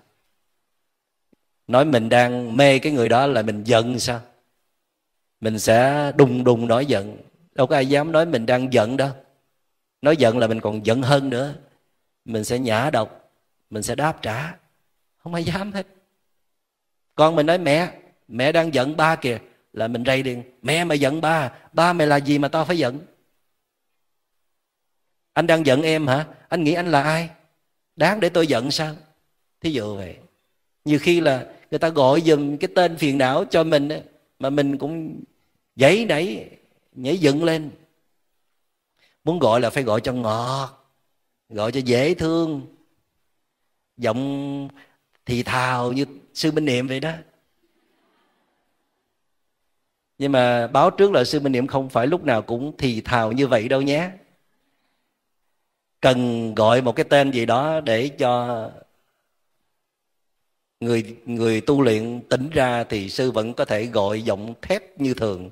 nói mình đang mê cái người đó là mình giận làm sao, mình sẽ đùng đùng nổi giận. Đâu có ai dám nói mình đang giận đâu, nói giận là mình còn giận hơn nữa, mình sẽ nhả độc, mình sẽ đáp trả, không ai dám hết. Con mình nói mẹ đang giận ba kìa, là mình rây liền: mẹ mày giận ba mày là gì mà tao phải giận? Anh đang giận em hả? Anh nghĩ anh là ai? Đáng để tôi giận sao? Thí dụ vậy. Nhiều khi là người ta gọi dùm cái tên phiền não cho mình ấy, mà mình cũng dãy nảy, nhảy dựng lên. Muốn gọi là phải gọi cho ngọt, gọi cho dễ thương, giọng thì thào như sư Minh Niệm vậy đó. Nhưng mà báo trước là sư Minh Niệm không phải lúc nào cũng thì thào như vậy đâu nhé. Cần gọi một cái tên gì đó để cho người tu luyện tỉnh ra, thì sư vẫn có thể gọi giọng thép như thường.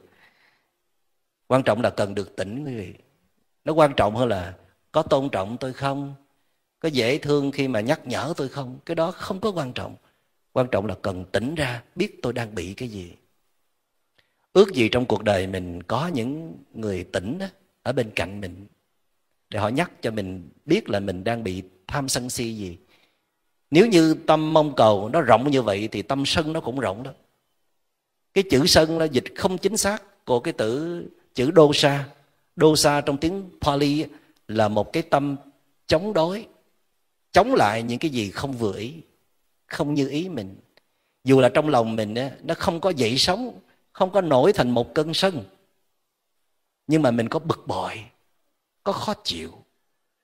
Quan trọng là cần được tỉnh, quý vị. Nó quan trọng hơn là có tôn trọng tôi không, có dễ thương khi mà nhắc nhở tôi không. Cái đó không có quan trọng. Quan trọng là cần tỉnh ra, biết tôi đang bị cái gì. Ước gì trong cuộc đời mình có những người tỉnh đó, ở bên cạnh mình, để họ nhắc cho mình biết là mình đang bị tham sân si gì. Nếu như tâm mong cầu nó rộng như vậy thì tâm sân nó cũng rộng đó. Cái chữ sân nó dịch không chính xác của cái chữ đô sa. Đô sa trong tiếng Pali là một cái tâm chống đối, chống lại những cái gì không vừa ý, không như ý mình. Dù là trong lòng mình nó không có dậy sóng, không có nổi thành một cơn sân, nhưng mà mình có bực bội, có khó chịu,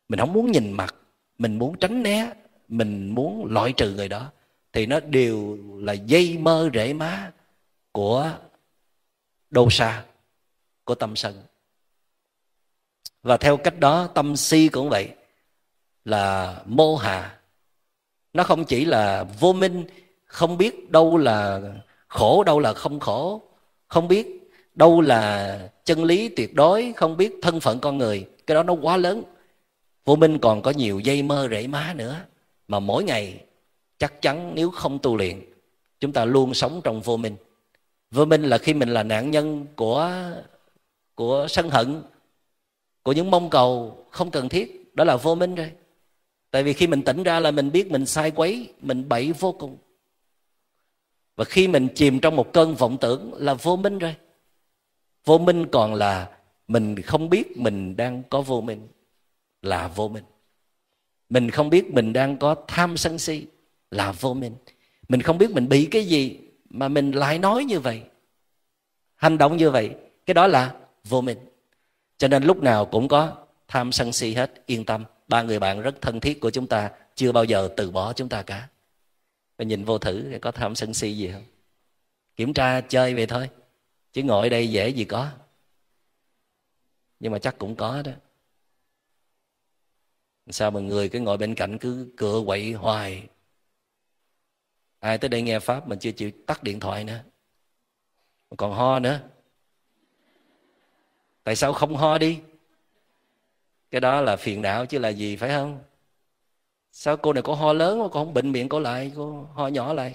mình không muốn nhìn mặt, mình muốn tránh né, mình muốn loại trừ người đó, thì nó đều là dây mơ rễ má của đô sa, của tâm sân. Và theo cách đó, tâm si cũng vậy, là mô hà. Nó không chỉ là vô minh, không biết đâu là khổ, đâu là không khổ, không biết đâu là chân lý tuyệt đối, không biết thân phận con người. Cái đó nó quá lớn. Vô minh còn có nhiều dây mơ rễ má nữa, mà mỗi ngày chắc chắn nếu không tu luyện, chúng ta luôn sống trong vô minh. Vô minh là khi mình là nạn nhân của sân hận, của những mong cầu không cần thiết. Đó là vô minh rồi. Tại vì khi mình tỉnh ra là mình biết mình sai quấy, mình bậy vô cùng. Và khi mình chìm trong một cơn vọng tưởng là vô minh rồi. Vô minh còn là mình không biết mình đang có vô minh, là vô minh. Mình không biết mình đang có tham sân si, là vô minh. Mình không biết mình bị cái gì mà mình lại nói như vậy, hành động như vậy, cái đó là vô minh. Cho nên lúc nào cũng có tham sân si hết, yên tâm. Ba người bạn rất thân thiết của chúng ta chưa bao giờ từ bỏ chúng ta cả. Và nhìn vô thử có tham sân si gì không? Kiểm tra chơi vậy thôi, chứ ngồi ở đây dễ gì có. Nhưng mà chắc cũng có đó. Sao mà người cứ ngồi bên cạnh cứ cựa quậy hoài. Ai tới đây nghe Pháp mình chưa chịu tắt điện thoại nữa, còn ho nữa. Tại sao không ho đi? Cái đó là phiền não chứ là gì, phải không? Sao cô này có ho lớn mà cô không bệnh miệng cô lại, cô ho nhỏ lại?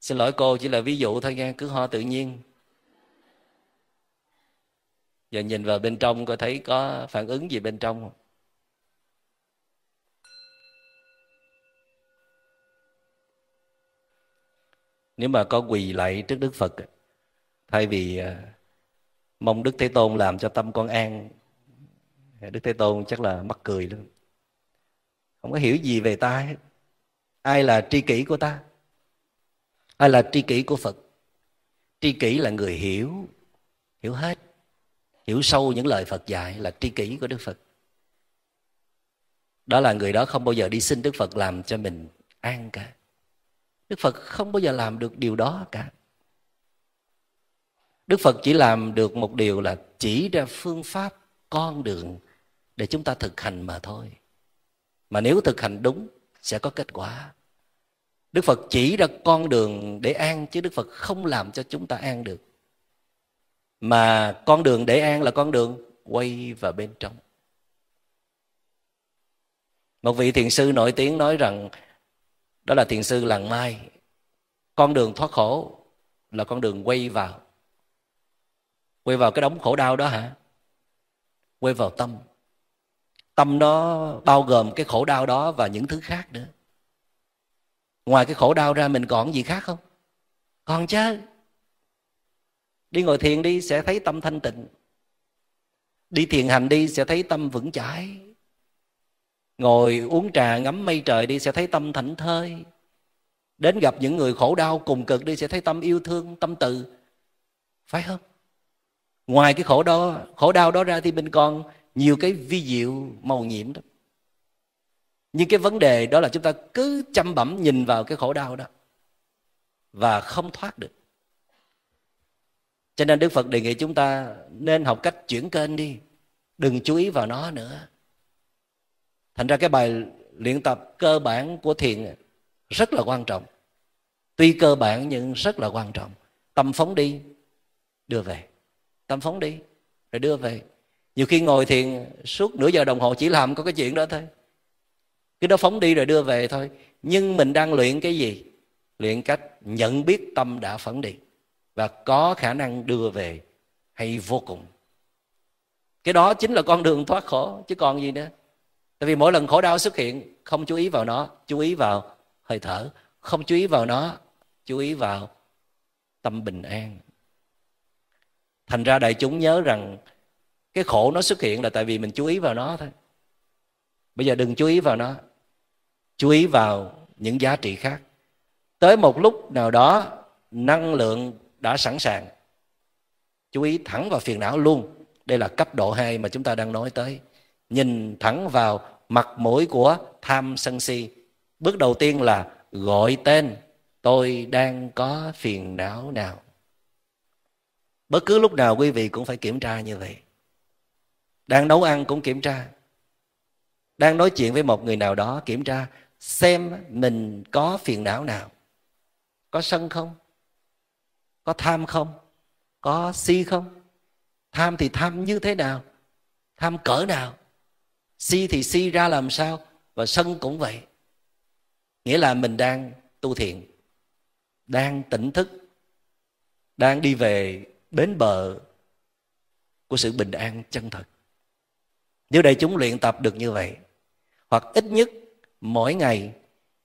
Xin lỗi cô, chỉ là ví dụ thôi nha, cứ ho tự nhiên. Giờ nhìn vào bên trong coi thấy có phản ứng gì bên trong không? Nếu mà có quỳ lạy trước Đức Phật, thay vì mong Đức Thế Tôn làm cho tâm con an, Đức Thế Tôn chắc là mắc cười luôn. Không có hiểu gì về ta hết. Ai là tri kỷ của ta? Ai là tri kỷ của Phật? Tri kỷ là người hiểu, hiểu hết, hiểu sâu những lời Phật dạy, là tri kỷ của Đức Phật. Đó là người đó không bao giờ đi xin Đức Phật làm cho mình an cả. Đức Phật không bao giờ làm được điều đó cả. Đức Phật chỉ làm được một điều là chỉ ra phương pháp, con đường để chúng ta thực hành mà thôi. Mà nếu thực hành đúng sẽ có kết quả. Đức Phật chỉ ra con đường để an, chứ Đức Phật không làm cho chúng ta an được. Mà con đường để an là con đường quay vào bên trong. Một vị thiền sư nổi tiếng nói rằng, đó là thiền sư Làng Mai, con đường thoát khổ là con đường quay vào. Quay vào cái đống khổ đau đó hả? Quay vào tâm. Tâm nó bao gồm cái khổ đau đó và những thứ khác nữa. Ngoài cái khổ đau ra mình còn gì khác không? Còn chứ. Đi ngồi thiền đi sẽ thấy tâm thanh tịnh. Đi thiền hành đi sẽ thấy tâm vững chãi. Ngồi uống trà ngắm mây trời đi sẽ thấy tâm thảnh thơi. Đến gặp những người khổ đau cùng cực đi sẽ thấy tâm yêu thương, tâm từ. Phải không? Ngoài cái khổ đau đó ra thì mình còn nhiều cái vi diệu màu nhiệm đó. Nhưng cái vấn đề đó là chúng ta cứ chăm bẩm nhìn vào cái khổ đau đó và không thoát được. Cho nên Đức Phật đề nghị chúng ta nên học cách chuyển kênh đi, đừng chú ý vào nó nữa. Thành ra cái bài luyện tập cơ bản của thiền rất là quan trọng. Tuy cơ bản nhưng rất là quan trọng. Tâm phóng đi, đưa về. Tâm phóng đi, rồi đưa về. Nhiều khi ngồi thiền suốt nửa giờ đồng hồ chỉ làm có cái chuyện đó thôi. Cái đó phóng đi rồi đưa về thôi. Nhưng mình đang luyện cái gì? Luyện cách nhận biết tâm đã phóng đi và có khả năng đưa về hay vô cùng. Cái đó chính là con đường thoát khổ chứ còn gì nữa. Tại vì mỗi lần khổ đau xuất hiện, không chú ý vào nó, chú ý vào hơi thở. Không chú ý vào nó, chú ý vào tâm bình an. Thành ra đại chúng nhớ rằng cái khổ nó xuất hiện là tại vì mình chú ý vào nó thôi. Bây giờ đừng chú ý vào nó, chú ý vào những giá trị khác. Tới một lúc nào đó, năng lượng đã sẵn sàng, chú ý thẳng vào phiền não luôn. Đây là cấp độ 2 mà chúng ta đang nói tới. Nhìn thẳng vào mặt mũi của tham sân si. Bước đầu tiên là gọi tên, tôi đang có phiền não nào. Bất cứ lúc nào quý vị cũng phải kiểm tra như vậy. Đang nấu ăn cũng kiểm tra. Đang nói chuyện với một người nào đó kiểm tra. Xem mình có phiền não nào. Có sân không? Có tham không? Có si không? Tham thì tham như thế nào? Tham cỡ nào? Si thì si ra làm sao? Và sân cũng vậy. Nghĩa là mình đang tu thiện. Đang tỉnh thức. Đang đi về bến bờ của sự bình an chân thật. Nếu đại chúng luyện tập được như vậy, Hoặc ít nhất mỗi ngày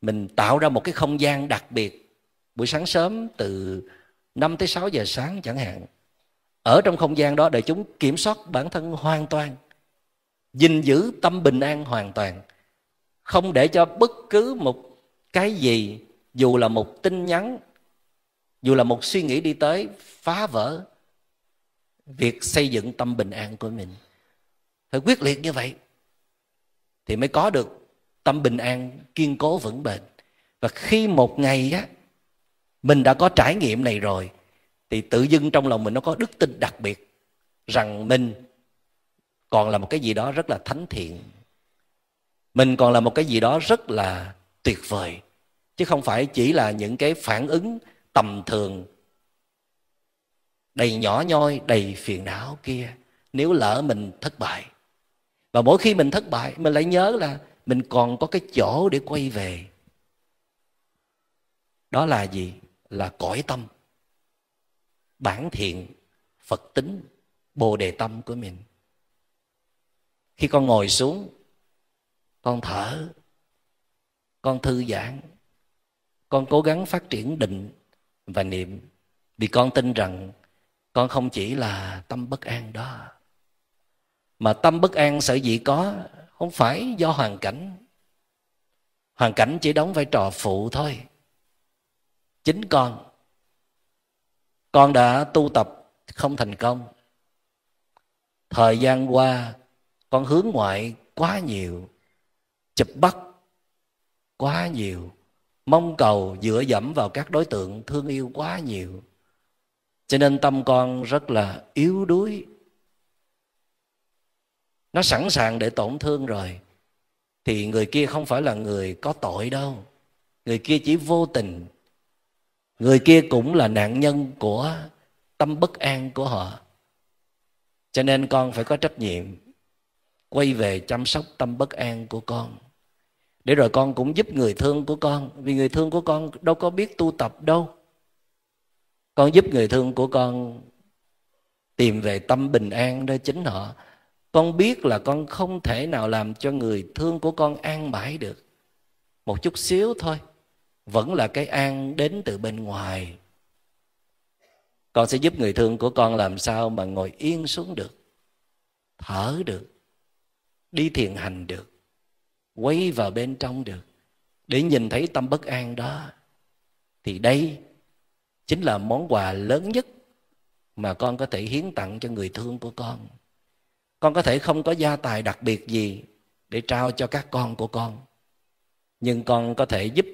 mình tạo ra một cái không gian đặc biệt. Buổi sáng sớm từ 5 tới 6 giờ sáng chẳng hạn. Ở trong không gian đó để chúng kiểm soát bản thân hoàn toàn, gìn giữ tâm bình an hoàn toàn, không để cho bất cứ một cái gì, dù là một tin nhắn, dù là một suy nghĩ đi tới, phá vỡ việc xây dựng tâm bình an của mình. Phải quyết liệt như vậy thì mới có được tâm bình an kiên cố vững bền. Và khi một ngày á, mình đã có trải nghiệm này rồi, thì tự dưng trong lòng mình nó có đức tin đặc biệt rằng mình còn là một cái gì đó rất là thánh thiện, mình còn là một cái gì đó rất là tuyệt vời, chứ không phải chỉ là những cái phản ứng tầm thường đầy nhỏ nhoi, đầy phiền não kia. Nếu lỡ mình thất bại, và mỗi khi mình thất bại mình lại nhớ là mình còn có cái chỗ để quay về. Đó là gì? Là cõi tâm, bản thiện, Phật tính, Bồ Đề tâm của mình. Khi con ngồi xuống, con thở, con thư giãn, con cố gắng phát triển định và niệm, vì con tin rằng con không chỉ là tâm bất an đó. Mà tâm bất an sở dĩ có không phải do hoàn cảnh. Hoàn cảnh chỉ đóng vai trò phụ thôi. Chính con đã tu tập không thành công. Thời gian qua, con hướng ngoại quá nhiều, chụp bắt quá nhiều, mong cầu dựa dẫm vào các đối tượng thương yêu quá nhiều. Cho nên tâm con rất là yếu đuối. Nó sẵn sàng để tổn thương rồi. Thì người kia không phải là người có tội đâu. Người kia chỉ vô tình. Người kia cũng là nạn nhân của tâm bất an của họ. Cho nên con phải có trách nhiệm quay về chăm sóc tâm bất an của con, để rồi con cũng giúp người thương của con. Vì người thương của con đâu có biết tu tập đâu. Con giúp người thương của con tìm về tâm bình an nơi chính họ. Con biết là con không thể nào làm cho người thương của con an mãi được. Một chút xíu thôi, vẫn là cái an đến từ bên ngoài. Con sẽ giúp người thương của con làm sao mà ngồi yên xuống được, thở được, đi thiền hành được, quay vào bên trong được, để nhìn thấy tâm bất an đó. Thì đây chính là món quà lớn nhất mà con có thể hiến tặng cho người thương của con. Con có thể không có gia tài đặc biệt gì để trao cho các con của con, nhưng con có thể giúp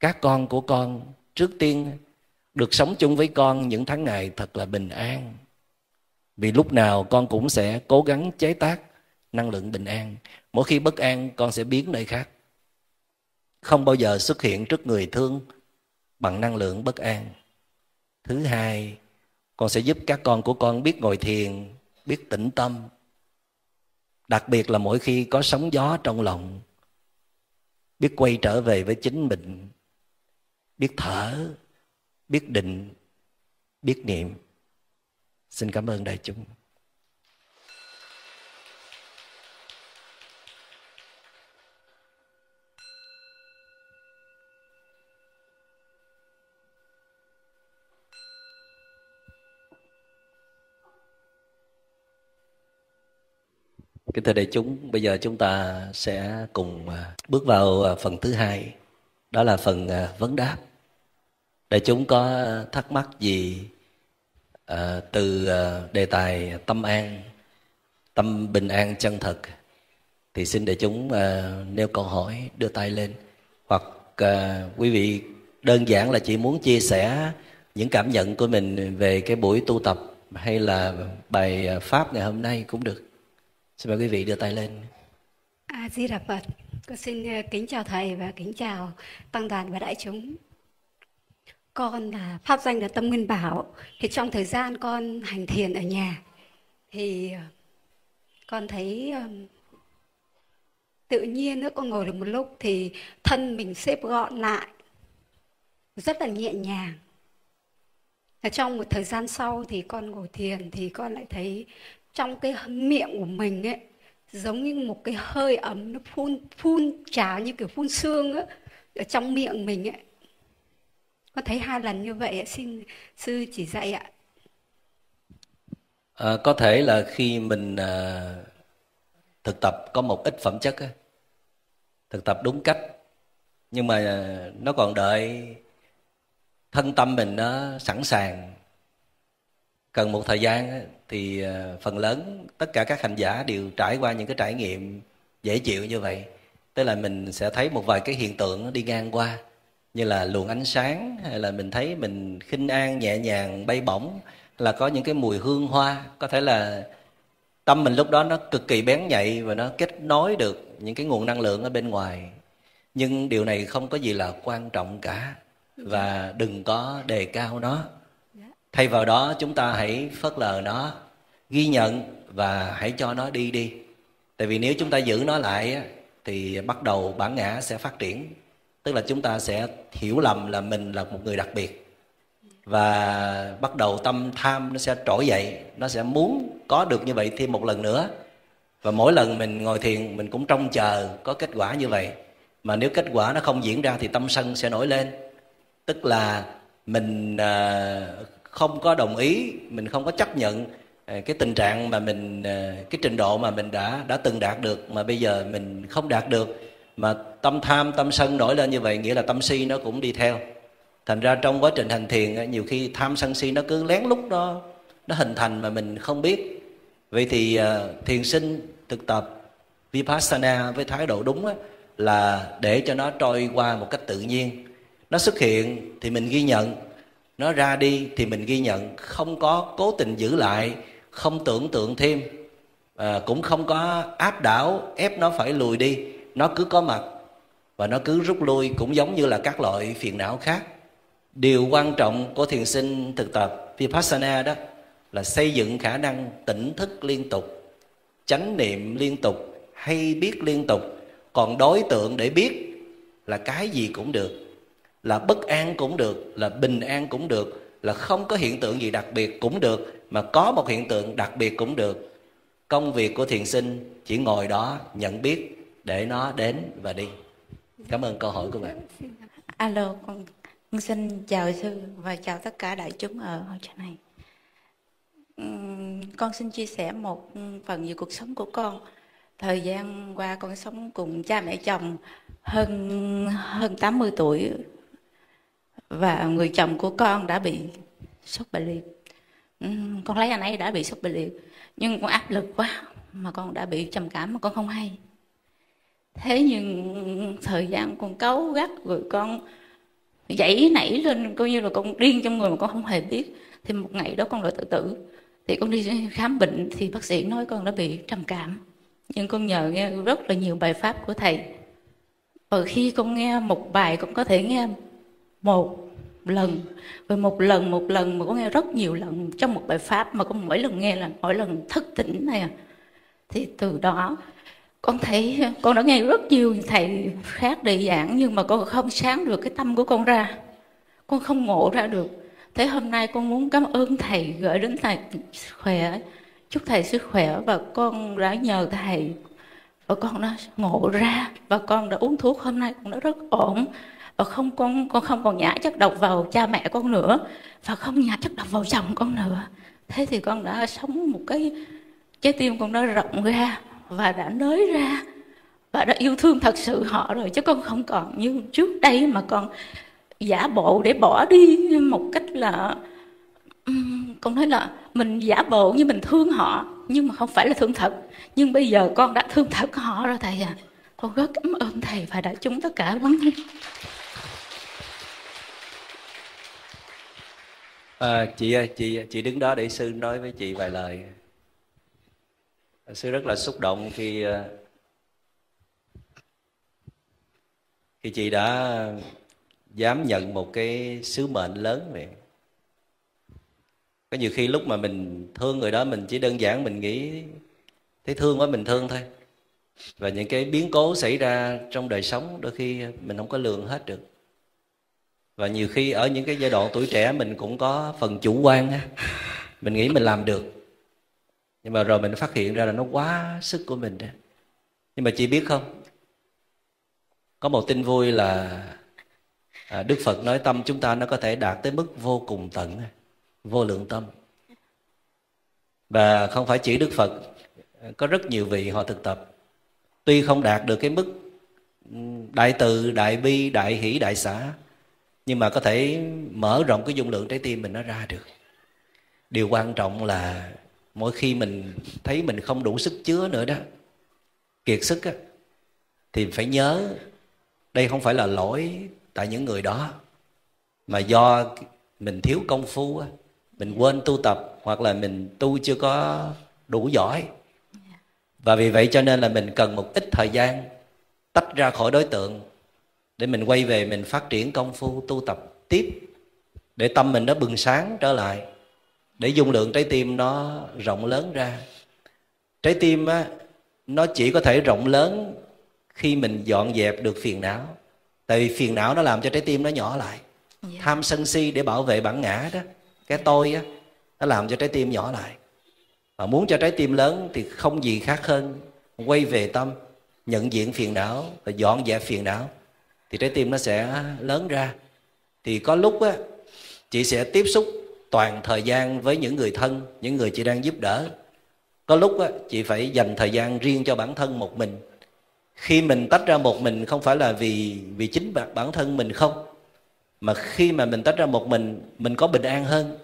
các con của con trước tiên được sống chung với con những tháng ngày thật là bình an. Vì lúc nào con cũng sẽ cố gắng chế tác năng lượng bình an. Mỗi khi bất an, con sẽ biến nơi khác, không bao giờ xuất hiện trước người thương bằng năng lượng bất an. Thứ hai, con sẽ giúp các con của con biết ngồi thiền, biết tĩnh tâm. Đặc biệt là mỗi khi có sóng gió trong lòng, biết quay trở về với chính mình, biết thở, biết định, biết niệm. Xin cảm ơn đại chúng. Kính thưa đại chúng, bây giờ chúng ta sẽ cùng bước vào phần thứ hai, đó là phần vấn đáp. Đại chúng có thắc mắc gì từ đề tài tâm an, tâm bình an chân thật, thì xin đại chúng nêu câu hỏi, đưa tay lên. Hoặc quý vị đơn giản là chỉ muốn chia sẻ những cảm nhận của mình về cái buổi tu tập hay là bài pháp ngày hôm nay cũng được. Xin mời quý vị đưa tay lên. A Di Đà Phật, con xin kính chào thầy và kính chào tăng đoàn và đại chúng. Con là pháp danh là Tâm Nguyên Bảo. Thì trong thời gian con hành thiền ở nhà thì con thấy tự nhiên nữa, con ngồi được một lúc thì thân mình xếp gọn lại rất là nhẹ nhàng. Trong một thời gian sau thì con ngồi thiền thì con lại thấy trong cái miệng của mình ấy giống như một cái hơi ấm nó phun trào như kiểu phun sương á, ở trong miệng mình ấy. Có thấy hai lần như vậy, xin sư chỉ dạy ạ. Có thể là khi mình thực tập có một ít phẩm chất, thực tập đúng cách, nhưng mà nó còn đợi thân tâm mình nó sẵn sàng, cần một thời gian. Thì phần lớn tất cả các hành giả đều trải qua những cái trải nghiệm dễ chịu như vậy, tức là mình sẽ thấy một vài cái hiện tượng đi ngang qua, như là luồng ánh sáng, hay là mình thấy mình khinh an nhẹ nhàng bay bổng, là có những cái mùi hương hoa. Có thể là tâm mình lúc đó nó cực kỳ bén nhạy và nó kết nối được những cái nguồn năng lượng ở bên ngoài. Nhưng điều này không có gì là quan trọng cả, và đừng có đề cao nó. Thay vào đó chúng ta hãy phớt lờ nó, ghi nhận và hãy cho nó đi đi. Tại vì nếu chúng ta giữ nó lại thì bắt đầu bản ngã sẽ phát triển. Tức là chúng ta sẽ hiểu lầm là mình là một người đặc biệt, và bắt đầu tâm tham nó sẽ trỗi dậy, nó sẽ muốn có được như vậy thêm một lần nữa. Và mỗi lần mình ngồi thiền mình cũng trông chờ có kết quả như vậy, mà nếu kết quả nó không diễn ra thì tâm sân sẽ nổi lên. Tức là mình không có đồng ý, mình không có chấp nhận cái tình trạng mà mình, cái trình độ mà mình đã từng đạt được mà bây giờ mình không đạt được. Mà tâm tham, tâm sân nổi lên như vậy nghĩa là tâm si nó cũng đi theo. Thành ra trong quá trình hành thiền nhiều khi tham sân si nó cứ lén lút nó hình thành mà mình không biết. Vậy thì thiền sinh thực tập Vipassana với thái độ đúng là để cho nó trôi qua một cách tự nhiên. Nó xuất hiện thì mình ghi nhận, nó ra đi thì mình ghi nhận, không có cố tình giữ lại, không tưởng tượng thêm, cũng không có áp đảo, ép nó phải lùi đi. Nó cứ có mặt và nó cứ rút lui, cũng giống như là các loại phiền não khác. Điều quan trọng của thiền sinh thực tập Vipassana đó là xây dựng khả năng tỉnh thức liên tục, chánh niệm liên tục, hay biết liên tục. Còn đối tượng để biết là cái gì cũng được, là bất an cũng được, là bình an cũng được, là không có hiện tượng gì đặc biệt cũng được, mà có một hiện tượng đặc biệt cũng được. Công việc của thiền sinh chỉ ngồi đó nhận biết, để nó đến và đi. Cảm ơn câu hỏi của bạn. Alo, con xin chào sư và chào tất cả đại chúng ở hội trường này. Con xin chia sẻ một phần về cuộc sống của con. Thời gian qua con sống cùng cha mẹ chồng hơn 80 tuổi. Và người chồng của con đã bị sốt bại liệt. Con lấy anh ấy đã bị sốt bại liệt, nhưng con áp lực quá mà con đã bị trầm cảm mà con không hay. Thế nhưng thời gian con cáu gắt rồi con dãy nảy lên, coi như là con điên trong người mà con không hề biết. Thì một ngày đó con lại tự tử. Thì con đi khám bệnh thì bác sĩ nói con đã bị trầm cảm. Nhưng con nhờ nghe rất là nhiều bài pháp của thầy. Ở khi con nghe một bài con có thể nghe một lần, rồi một lần mà con nghe rất nhiều lần trong một bài pháp, mà con mỗi lần nghe là mỗi lần thức tỉnh này. Thì từ đó con thấy, con đã nghe rất nhiều thầy khác đề giảng, nhưng mà con không sáng được cái tâm của con ra, con không ngộ ra được. Thế hôm nay con muốn cảm ơn thầy, gửi đến thầy sức khỏe, chúc thầy sức khỏe. Và con đã nhờ thầy và con đã ngộ ra, và con đã uống thuốc, hôm nay con đã rất ổn. Và con không còn nhả chất độc vào cha mẹ con nữa, và không nhả chất độc vào chồng con nữa. Thế thì con đã sống một cái trái tim con đã rộng ra, và đã nới ra, và đã yêu thương thật sự họ rồi. Chứ con không còn như trước đây mà con giả bộ để bỏ đi một cách là, con nói là mình giả bộ như mình thương họ, nhưng mà không phải là thương thật. Nhưng bây giờ con đã thương thật họ rồi thầy à. Con rất cảm ơn thầy và đại chúng tất cả lắm. Chị ơi, chị đứng đó để sư nói với chị vài lời. Sư rất là xúc động khi chị đã dám nhận một cái sứ mệnh lớn vậy. Có nhiều khi lúc mà mình thương người đó, mình chỉ đơn giản mình nghĩ thấy thương quá mình thương thôi. Và những cái biến cố xảy ra trong đời sống đôi khi mình không có lường hết được. Và nhiều khi ở những cái giai đoạn tuổi trẻ mình cũng có phần chủ quan, mình nghĩ mình làm được. Nhưng mà rồi mình phát hiện ra là nó quá sức của mình đó. Nhưng mà chị biết không, có một tin vui là Đức Phật nói tâm chúng ta nó có thể đạt tới mức vô cùng tận, vô lượng tâm. Và không phải chỉ Đức Phật, có rất nhiều vị họ thực tập. Tuy không đạt được cái mức đại từ, đại bi, đại hỷ, đại xả, nhưng mà có thể mở rộng cái dung lượng trái tim mình nó ra được. Điều quan trọng là mỗi khi mình thấy mình không đủ sức chứa nữa đó, kiệt sức á, thì phải nhớ đây không phải là lỗi tại những người đó, mà do mình thiếu công phu á, mình quên tu tập, hoặc là mình tu chưa có đủ giỏi. Và vì vậy cho nên là mình cần một ít thời gian tách ra khỏi đối tượng để mình quay về mình phát triển công phu tu tập tiếp, để tâm mình nó bừng sáng trở lại, để dung lượng trái tim nó rộng lớn ra. Trái tim á, nó chỉ có thể rộng lớn khi mình dọn dẹp được phiền não. Tại vì phiền não nó làm cho trái tim nó nhỏ lại. Tham sân si để bảo vệ bản ngã đó, cái tôi á, nó làm cho trái tim nhỏ lại. Và muốn cho trái tim lớn thì không gì khác hơn quay về tâm, nhận diện phiền não và dọn dẹp phiền não, thì trái tim nó sẽ lớn ra. Thì có lúc á, chị sẽ tiếp xúc toàn thời gian với những người thân, những người chị đang giúp đỡ. Có lúc á, chị phải dành thời gian riêng cho bản thân một mình. Khi mình tách ra một mình không phải là vì chính bản thân mình không, mà khi mà mình tách ra một mình có bình an hơn,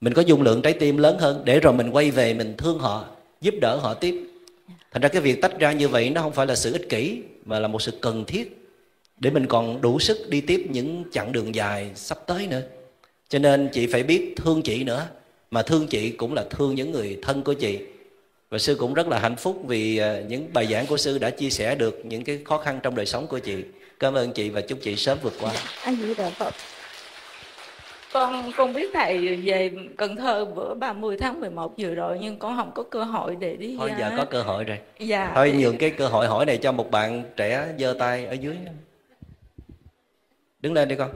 mình có dung lượng trái tim lớn hơn, để rồi mình quay về mình thương họ, giúp đỡ họ tiếp. Thành ra cái việc tách ra như vậy nó không phải là sự ích kỷ, mà là một sự cần thiết để mình còn đủ sức đi tiếp những chặng đường dài sắp tới nữa. Cho nên chị phải biết thương chị nữa, mà thương chị cũng là thương những người thân của chị. Và sư cũng rất là hạnh phúc vì những bài giảng của sư đã chia sẻ được những cái khó khăn trong đời sống của chị. Cảm ơn chị và chúc chị sớm vượt qua. Con biết thầy về Cần Thơ bữa 30 tháng 11 vừa rồi, nhưng con không có cơ hội để đi. Thôi giờ có cơ hội rồi. Dạ. Thôi nhường cái cơ hội hỏi này cho một bạn trẻ giơ tay ở dưới. Đứng lên đi con.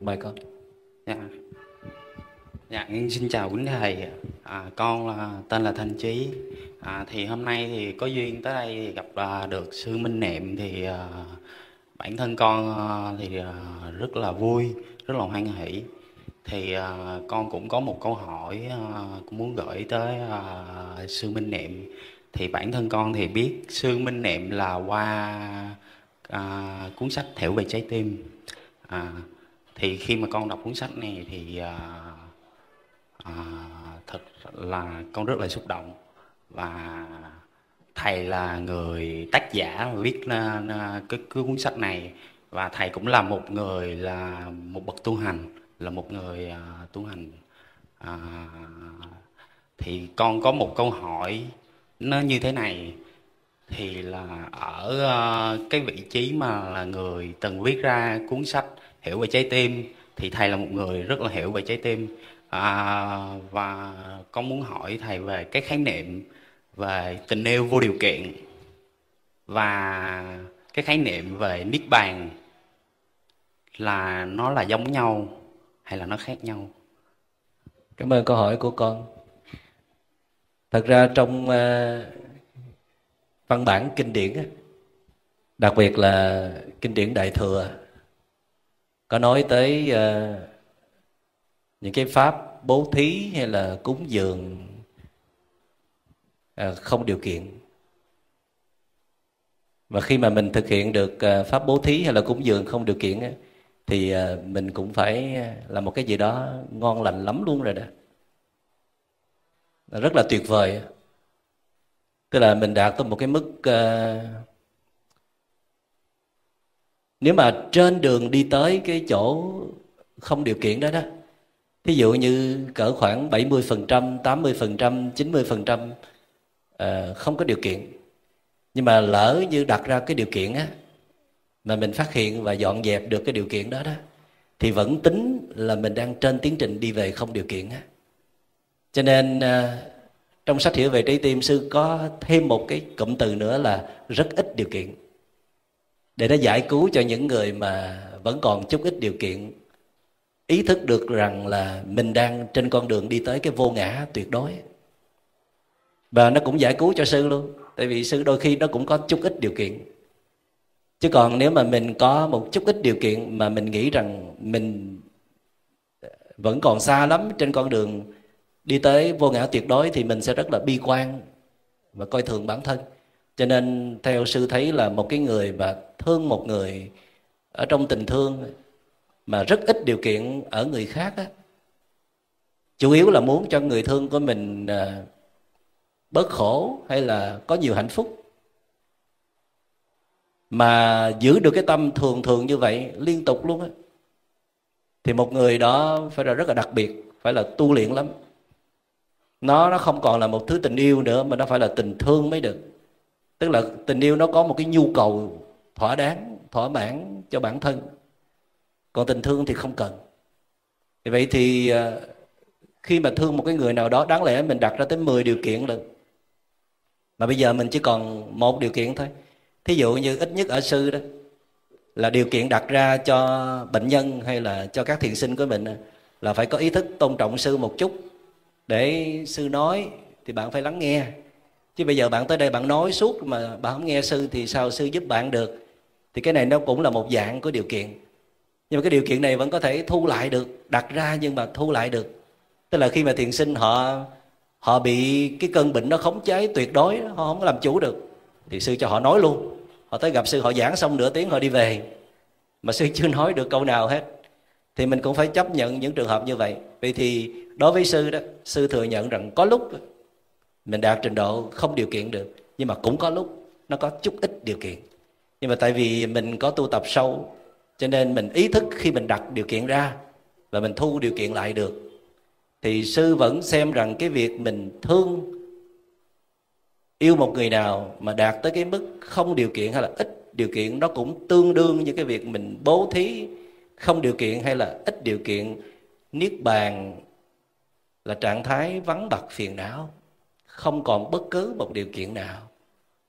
Mời con. Dạ. Dạ, xin chào quý thầy. Con là tên là Thanh Trí. Thì hôm nay thì có duyên tới đây thì gặp được sư Minh Niệm, thì bản thân con thì rất là vui, rất là hoan hỷ. Thì con cũng có một câu hỏi cũng muốn gửi tới sư Minh Niệm. Thì bản thân con thì biết sư Minh Niệm là qua cuốn sách Thẻo Về Trái Tim. Thì khi mà con đọc cuốn sách này thì thật là con rất là xúc động. Và thầy là người tác giả viết cái cuốn sách này, và thầy cũng là một người, là một bậc tu hành, là một người tu hành. Thì con có một câu hỏi nó như thế này, thì là ở cái vị trí mà là người từng viết ra cuốn sách Hiểu Về Trái Tim, thì thầy là một người rất là hiểu về trái tim. Và con muốn hỏi thầy về cái khái niệm về tình yêu vô điều kiện và cái khái niệm về niết bàn, là nó là giống nhau hay là nó khác nhau? Cảm ơn câu hỏi của con. Thật ra trong văn bản kinh điển, đặc biệt là kinh điển Đại Thừa, có nói tới những cái pháp bố thí hay là cúng dường không điều kiện. Và khi mà mình thực hiện được pháp bố thí hay là cúng dường không điều kiện thì mình cũng phải là một cái gì đó ngon lành lắm luôn rồi đó, rất là tuyệt vời. Tức là mình đạt tới một cái mức, nếu mà trên đường đi tới cái chỗ không điều kiện đó đó, thí dụ như cỡ khoảng 70%, 80%, 90% không có điều kiện. Nhưng mà lỡ như đặt ra cái điều kiện á, mà mình phát hiện và dọn dẹp được cái điều kiện đó đó, thì vẫn tính là mình đang trên tiến trình đi về không điều kiện á. Cho nên trong sách Hiểu Về Trái Tim, sư có thêm một cái cụm từ nữa là rất ít điều kiện, để nó giải cứu cho những người mà vẫn còn chút ít điều kiện, ý thức được rằng là mình đang trên con đường đi tới cái vô ngã tuyệt đối. Và nó cũng giải cứu cho sư luôn. Tại vì sư đôi khi nó cũng có chút ít điều kiện. Chứ còn nếu mà mình có một chút ít điều kiện mà mình nghĩ rằng mình vẫn còn xa lắm trên con đường đi tới vô ngã tuyệt đối thì mình sẽ rất là bi quan và coi thường bản thân. Cho nên theo sư thấy là một cái người mà thương một người ở trong tình thương mà rất ít điều kiện ở người khác á, chủ yếu là muốn cho người thương của mình bớt khổ hay là có nhiều hạnh phúc. Mà giữ được cái tâm thường thường như vậy liên tục luôn á, thì một người đó phải là rất là đặc biệt, phải là tu luyện lắm. Nó không còn là một thứ tình yêu nữa, mà nó phải là tình thương mới được. Tức là tình yêu nó có một cái nhu cầu thỏa đáng, thỏa mãn cho bản thân. Còn tình thương thì không cần. Vậy thì khi mà thương một cái người nào đó, đáng lẽ mình đặt ra tới 10 điều kiện lần, mà bây giờ mình chỉ còn một điều kiện thôi. Thí dụ như ít nhất ở sư đó, là điều kiện đặt ra cho bệnh nhân hay là cho các thiền sinh của mình là phải có ý thức tôn trọng sư một chút. Để sư nói thì bạn phải lắng nghe. Chứ bây giờ bạn tới đây bạn nói suốt mà bạn không nghe sư thì sao sư giúp bạn được. Thì cái này nó cũng là một dạng của điều kiện. Nhưng mà cái điều kiện này vẫn có thể thu lại được, đặt ra nhưng mà thu lại được. Tức là khi mà thiền sinh họ bị cái cơn bệnh nó khống chế tuyệt đối, họ không có làm chủ được, thì sư cho họ nói luôn. Họ tới gặp sư, họ giảng xong nửa tiếng họ đi về, mà sư chưa nói được câu nào hết. Thì mình cũng phải chấp nhận những trường hợp như vậy. Vậy thì đối với sư đó, sư thừa nhận rằng có lúc mình đạt trình độ không điều kiện được, nhưng mà cũng có lúc nó có chút ít điều kiện. Nhưng mà tại vì mình có tu tập sâu, cho nên mình ý thức khi mình đặt điều kiện ra và mình thu điều kiện lại được. Thì sư vẫn xem rằng cái việc mình thương, yêu một người nào mà đạt tới cái mức không điều kiện hay là ít điều kiện, nó cũng tương đương như cái việc mình bố thí không điều kiện hay là ít điều kiện. Niết bàn là trạng thái vắng bặt phiền não, không còn bất cứ một điều kiện nào,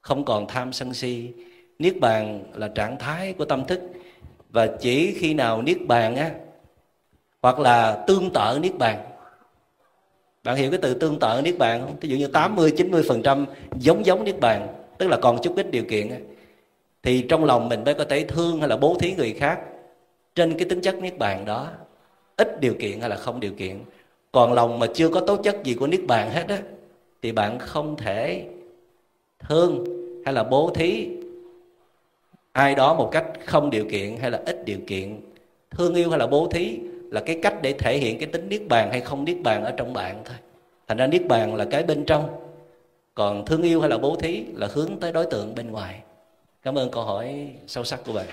không còn tham sân si. Niết bàn là trạng thái của tâm thức. Và chỉ khi nào niết bàn á, hoặc là tương tự niết bàn. Bạn hiểu cái từ tương tự niết bàn không? Ví dụ như 80-90% giống niết bàn, tức là còn chút ít điều kiện á, thì trong lòng mình mới có thể thương hay là bố thí người khác trên cái tính chất niết bàn đó, ít điều kiện hay là không điều kiện. Còn lòng mà chưa có tố chất gì của niết bàn hết á, thì bạn không thể thương hay là bố thí ai đó một cách không điều kiện hay là ít điều kiện. Thương yêu hay là bố thí là cái cách để thể hiện cái tính niết bàn hay không niết bàn ở trong bạn thôi. Thành ra niết bàn là cái bên trong, còn thương yêu hay là bố thí là hướng tới đối tượng bên ngoài. Cảm ơn câu hỏi sâu sắc của bạn.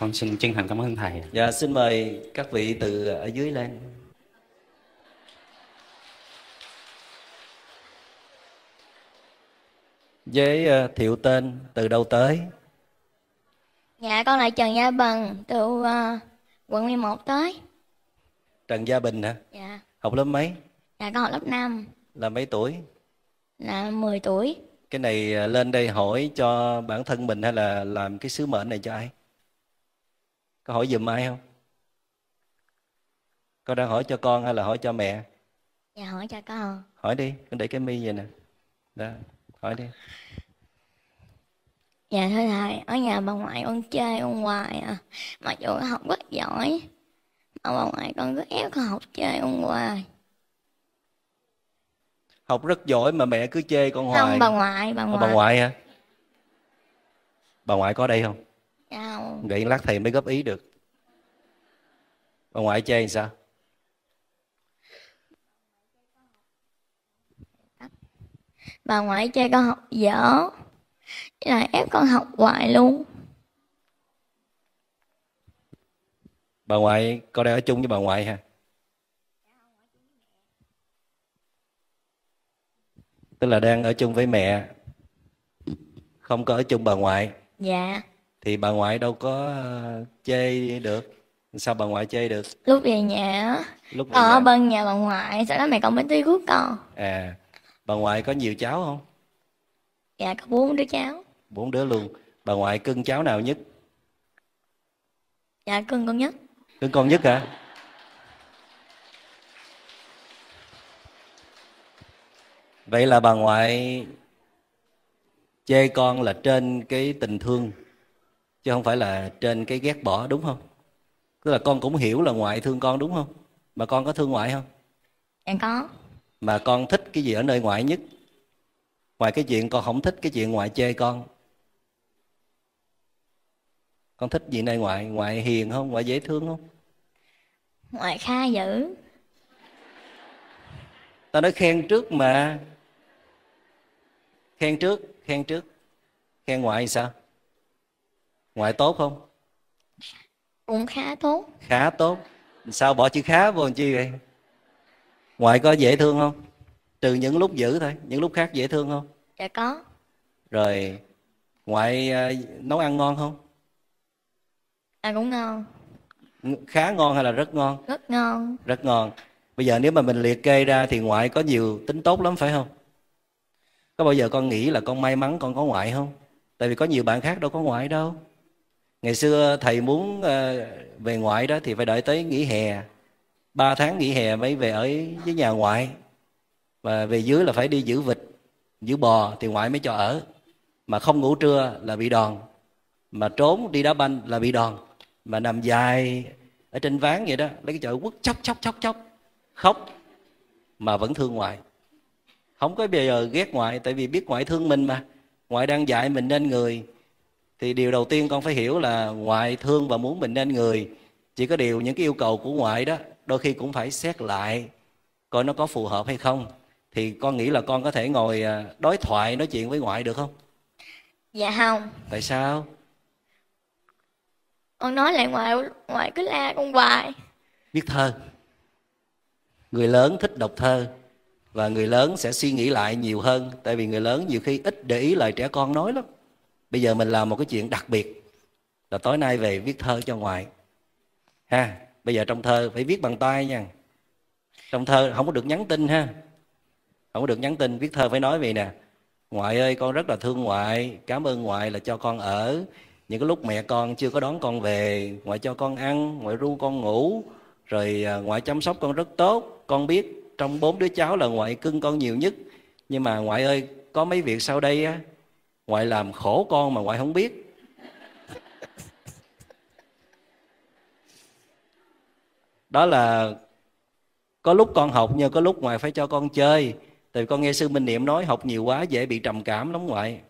Con xin chân thành cảm ơn thầy. Dạ, xin mời các vị từ ở dưới lên. Với thiệu tên, từ đâu tới? Dạ, con là Trần Gia Bình, từ quận 11 tới. Trần Gia Bình hả? Dạ. Học lớp mấy? Dạ, con học lớp 5. Là mấy tuổi? Là 10 tuổi. Cái này lên đây hỏi cho bản thân mình hay là làm cái sứ mệnh này cho ai? Có hỏi giùm ai không? Con đang hỏi cho con hay là hỏi cho mẹ? Dạ, hỏi cho con. Hỏi đi, con để cái mi vậy nè. Đó, hỏi đi. Dạ thưa thầy, ở nhà bà ngoại con chơi con hoài à. Mặc dù con học rất giỏi, mà bà ngoại con cứ ép con học chơi con hoài. Học rất giỏi mà mẹ cứ chê con hoài. Không, bà ngoại. Bà ngoại hả? Bà ngoại có đây không? Không. Để lát thầy mới góp ý được. Bà ngoại chê làm sao? Bà ngoại chê con học dở, là ép con học hoài luôn. Bà ngoại, con đang ở chung với bà ngoại hả? Tức là đang ở chung với mẹ, không có ở chung bà ngoại. Dạ. Thì bà ngoại đâu có chê được. Sao bà ngoại chê được? Lúc về nhà, lúc về ở bên nhà bà ngoại, sau đó mẹ con mới tới cứu con. À, bà ngoại có nhiều cháu không? Dạ, có 4 đứa cháu. 4 đứa luôn. Bà ngoại cưng cháu nào nhất? Dạ, cưng con nhất. Cưng con nhất hả? Vậy là bà ngoại chê con là trên cái tình thương, chứ không phải là trên cái ghét bỏ, đúng không? Tức là con cũng hiểu là ngoại thương con, đúng không? Mà con có thương ngoại không? Em có. Mà con thích cái gì ở nơi ngoại nhất? Ngoài cái chuyện con không thích cái chuyện ngoại chê con thích gì nơi ngoại? Ngoại hiền không? Ngoại dễ thương không? Ngoại khá dữ. Ta nói khen trước mà. Khen trước. Khen ngoại sao? Ngoại tốt không? Cũng khá tốt. Khá tốt. Sao bỏ chữ khá vô làm chi vậy? Ngoại có dễ thương không? Trừ những lúc dữ thôi, những lúc khác dễ thương không? Dạ có. Rồi, ngoại nấu ăn ngon không? Ăn cũng ngon. Khá ngon hay là rất ngon? Rất ngon. Rất ngon. Bây giờ nếu mà mình liệt kê ra thì ngoại có nhiều tính tốt lắm phải không? Có bao giờ con nghĩ là con may mắn con có ngoại không? Tại vì có nhiều bạn khác đâu có ngoại đâu. Ngày xưa thầy muốn về ngoại đó thì phải đợi tới nghỉ hè, 3 tháng nghỉ hè mới về ở với nhà ngoại. Và về dưới là phải đi giữ vịt, giữ bò thì ngoại mới cho ở. Mà không ngủ trưa là bị đòn, mà trốn đi đá banh là bị đòn, mà nằm dài ở trên ván vậy đó, lấy cái chổi quất chóc khóc mà vẫn thương ngoại. Không có bây giờ ghét ngoại, tại vì biết ngoại thương mình mà. Ngoại đang dạy mình nên người. Thì điều đầu tiên con phải hiểu là ngoại thương và muốn mình nên người. Chỉ có điều những cái yêu cầu của ngoại đó đôi khi cũng phải xét lại coi nó có phù hợp hay không. Thì con nghĩ là con có thể ngồi đối thoại nói chuyện với ngoại được không? Dạ không. Tại sao? Con nói lại ngoại cứ la con hoài. Viết thơ. Người lớn thích đọc thơ. Và người lớn sẽ suy nghĩ lại nhiều hơn. Tại vì người lớn nhiều khi ít để ý lời trẻ con nói lắm. Bây giờ mình làm một cái chuyện đặc biệt là tối nay về viết thơ cho ngoại ha. Bây giờ trong thơ phải viết bằng tay nha. Trong thơ không có được nhắn tin ha. Không có được nhắn tin. Viết thơ phải nói vậy nè: ngoại ơi, con rất là thương ngoại, cảm ơn ngoại là cho con ở. Những cái lúc mẹ con chưa có đón con về, ngoại cho con ăn, ngoại ru con ngủ, rồi ngoại chăm sóc con rất tốt. Con biết trong 4 đứa cháu là ngoại cưng con nhiều nhất. Nhưng mà ngoại ơi, có mấy việc sau đây á, ngoại làm khổ con mà ngoại không biết. Đó là có lúc con học, nhưng có lúc ngoại phải cho con chơi. Tại vì con nghe sư Minh Niệm nói học nhiều quá dễ bị trầm cảm lắm ngoại.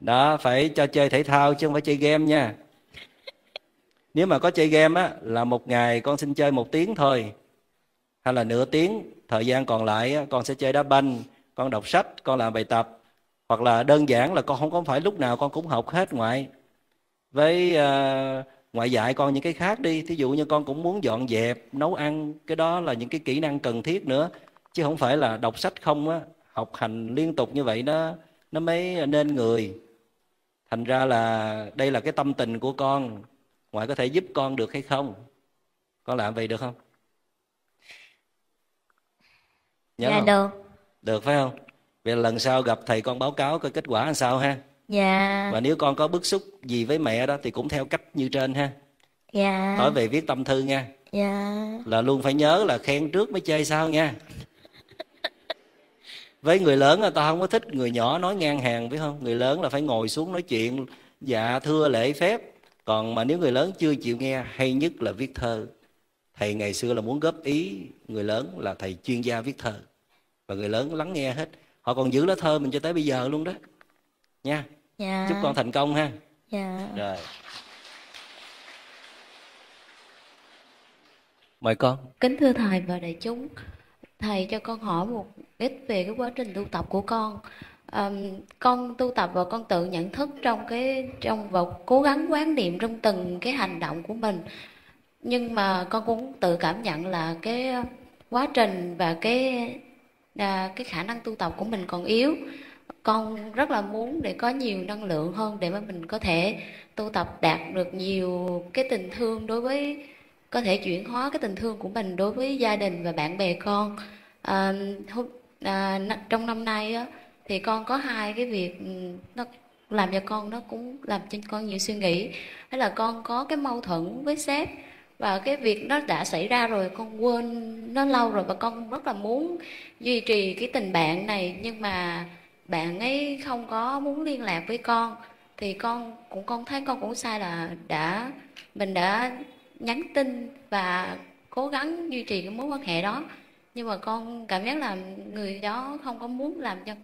Đó, phải cho chơi thể thao chứ không phải chơi game nha. Nếu mà có chơi game á, là một ngày con xin chơi 1 tiếng thôi, hay là nửa tiếng. Thời gian còn lại con sẽ chơi đá banh, con đọc sách, con làm bài tập. Hoặc là đơn giản là con không có phải lúc nào con cũng học hết ngoại. với ngoại dạy con những cái khác đi. Thí dụ như con cũng muốn dọn dẹp, nấu ăn, cái đó là những cái kỹ năng cần thiết nữa, chứ không phải là đọc sách không á, học hành liên tục như vậy nó mới nên người. Thành ra là đây là cái tâm tình của con, ngoại có thể giúp con được hay không? Con làm vậy được không? Nhớ dạ không? Được. Được phải không? Vậy lần sau gặp thầy con báo cáo coi kết quả làm sao ha. Dạ. Và nếu con có bức xúc gì với mẹ đó thì cũng theo cách như trên ha. Dạ. Hỏi về viết tâm thư nha. Dạ. Là luôn phải nhớ là khen trước mới chơi sau nha. Với người lớn là ta không có thích người nhỏ nói ngang hàng, phải không? Người lớn là phải ngồi xuống nói chuyện, dạ thưa lễ phép. Còn mà nếu người lớn chưa chịu nghe, hay nhất là viết thơ. Thầy ngày xưa là muốn góp ý người lớn là thầy chuyên gia viết thơ. Và người lớn lắng nghe hết. Họ còn giữ lá thơ mình cho tới bây giờ luôn đó. Nha. Dạ. Chúc con thành công ha. Dạ. Rồi. Mời con. Kính thưa thầy và đại chúng, thầy cho con hỏi một ít về cái quá trình tu tập của con. Con tu tập và con tự nhận thức và cố gắng quán niệm trong từng cái hành động của mình. Nhưng mà con cũng tự cảm nhận là cái quá trình và cái khả năng tu tập của mình còn yếu. Con rất là muốn để có nhiều năng lượng hơn để mà mình có thể tu tập đạt được nhiều cái tình thương đối với, có thể chuyển hóa cái tình thương của mình đối với gia đình và bạn bè con. Trong năm nay á, thì con có hai cái việc nó làm cho con, nó cũng làm cho con nhiều suy nghĩ. Đó là con có cái mâu thuẫn với sếp, và cái việc nó đã xảy ra rồi, con quên nó lâu rồi, và con rất là muốn duy trì cái tình bạn này, nhưng mà bạn ấy không có muốn liên lạc với con. Thì con thấy con cũng sai, là mình đã nhắn tin và cố gắng duy trì cái mối quan hệ đó, nhưng mà con cảm giác là người đó không có muốn làm cho,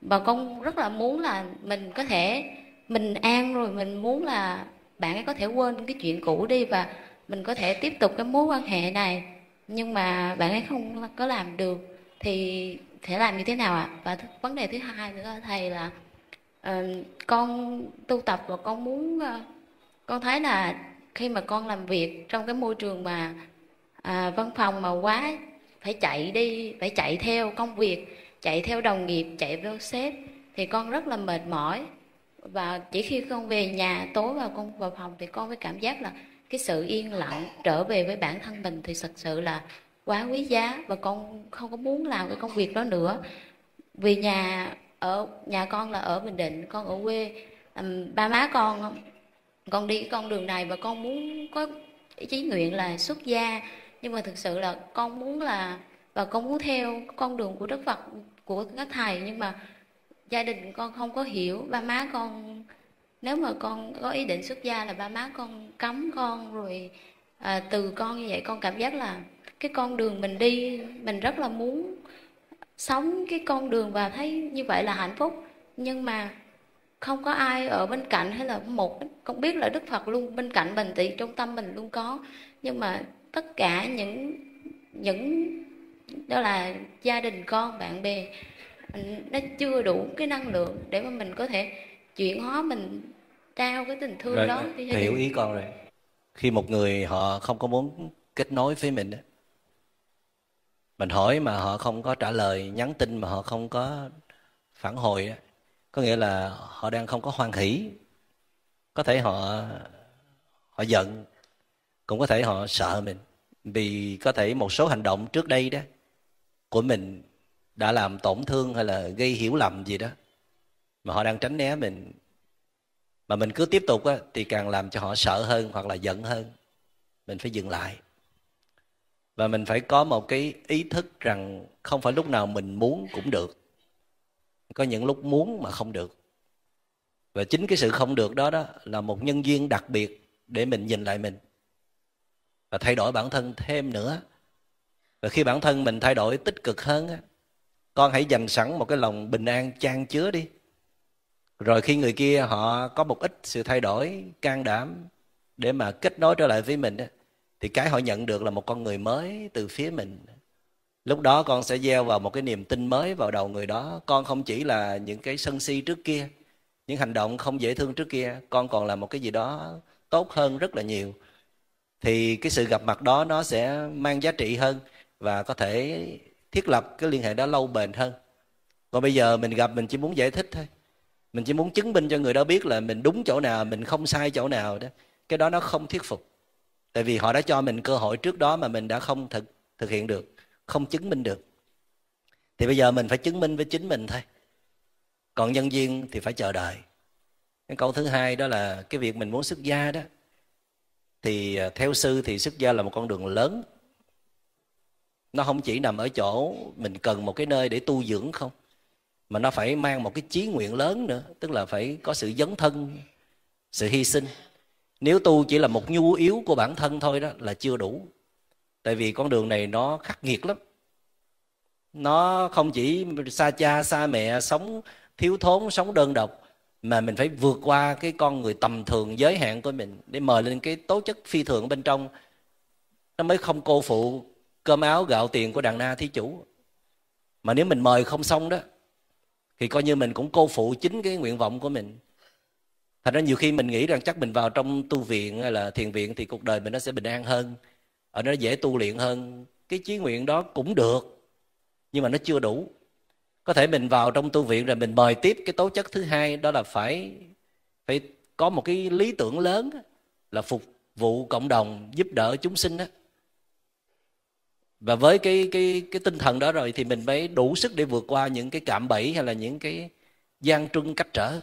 và con rất là muốn là mình có thể mình an rồi, mình muốn là bạn ấy có thể quên cái chuyện cũ đi và mình có thể tiếp tục cái mối quan hệ này, nhưng mà bạn ấy không có làm được. Thì thể làm như thế nào ạ? Và vấn đề thứ hai nữa thầy là con tu tập và con muốn, con thấy là khi mà con làm việc trong cái môi trường mà văn phòng mà quá phải chạy theo công việc, chạy theo đồng nghiệp, chạy theo sếp, thì con rất là mệt mỏi. Và chỉ khi con về nhà tối và con vào phòng thì con mới cảm giác là cái sự yên lặng trở về với bản thân mình thì thật sự là quá quý giá, và con không có muốn làm cái công việc đó nữa. Vì nhà con là ở Bình Định, con ở quê, ba má con đi con đường này và con muốn có ý chí nguyện là xuất gia, nhưng mà thực sự là con muốn là, và con muốn theo con đường của Đức Phật, của các thầy, nhưng mà gia đình con không có hiểu. Ba má con, nếu mà con có ý định xuất gia là ba má con cấm con rồi từ con như vậy. Con cảm giác là cái con đường mình đi, mình rất là muốn sống cái con đường và thấy như vậy là hạnh phúc, nhưng mà không có ai ở bên cạnh, hay là một, con biết là Đức Phật luôn bên cạnh mình thì trong tâm mình luôn có, nhưng mà tất cả những đó là gia đình con, bạn bè, nó chưa đủ cái năng lượng để mà mình có thể chuyển hóa, mình trao cái tình thương rồi, đó. Thầy hiểu ý con rồi. Khi một người họ không có muốn kết nối với mình, mình hỏi mà họ không có trả lời, nhắn tin mà họ không có phản hồi, có nghĩa là họ đang không có hoan hỷ. Có thể họ giận, cũng có thể họ sợ mình, vì có thể một số hành động trước đây đó của mình đã làm tổn thương hay là gây hiểu lầm gì đó, mà họ đang tránh né mình. Mà mình cứ tiếp tục á, thì càng làm cho họ sợ hơn hoặc là giận hơn. Mình phải dừng lại. Và mình phải có một cái ý thức rằng không phải lúc nào mình muốn cũng được. Có những lúc muốn mà không được. Và chính cái sự không được đó là một nhân duyên đặc biệt để mình nhìn lại mình và thay đổi bản thân thêm nữa. Và khi bản thân mình thay đổi tích cực hơn á, con hãy dành sẵn một cái lòng bình an chan chứa đi. Rồi khi người kia họ có một ít sự thay đổi, can đảm để mà kết nối trở lại với mình, thì cái họ nhận được là một con người mới từ phía mình. Lúc đó con sẽ gieo vào một cái niềm tin mới vào đầu người đó. Con không chỉ là những cái sân si trước kia, những hành động không dễ thương trước kia, con còn làm một cái gì đó tốt hơn rất là nhiều. Thì cái sự gặp mặt đó nó sẽ mang giá trị hơn và có thể thiết lập cái liên hệ đó lâu bền hơn. Còn bây giờ mình gặp mình chỉ muốn giải thích thôi, mình chỉ muốn chứng minh cho người đó biết là mình đúng chỗ nào, mình không sai chỗ nào đó. Cái đó nó không thuyết phục, tại vì họ đã cho mình cơ hội trước đó mà mình đã không thực hiện được, không chứng minh được. Thì bây giờ mình phải chứng minh với chính mình thôi, còn nhân duyên thì phải chờ đợi. Cái câu thứ hai đó là cái việc mình muốn xuất gia đó, thì theo sư thì xuất gia là một con đường lớn. Nó không chỉ nằm ở chỗ mình cần một cái nơi để tu dưỡng không, mà nó phải mang một cái chí nguyện lớn nữa, tức là phải có sự dấn thân, sự hy sinh. Nếu tu chỉ là một nhu yếu của bản thân thôi đó là chưa đủ. Tại vì con đường này nó khắc nghiệt lắm. Nó không chỉ xa cha, xa mẹ, sống thiếu thốn, sống đơn độc, mà mình phải vượt qua cái con người tầm thường, giới hạn của mình để mời lên cái tố chất phi thường bên trong. Nó mới không cô phụ cơm áo gạo tiền của đàn na thí chủ. Mà nếu mình mời không xong đó thì coi như mình cũng cô phụ chính cái nguyện vọng của mình. Thành ra nhiều khi mình nghĩ rằng chắc mình vào trong tu viện hay là thiền viện thì cuộc đời mình nó sẽ bình an hơn, ở nó dễ tu luyện hơn. Cái chí nguyện đó cũng được, nhưng mà nó chưa đủ. Có thể mình vào trong tu viện rồi mình mời tiếp cái tố chất thứ hai, đó là phải có một cái lý tưởng lớn là phục vụ cộng đồng, giúp đỡ chúng sinh đó. Và với cái tinh thần đó rồi thì mình mới đủ sức để vượt qua những cái cạm bẫy hay là những cái gian truân cách trở.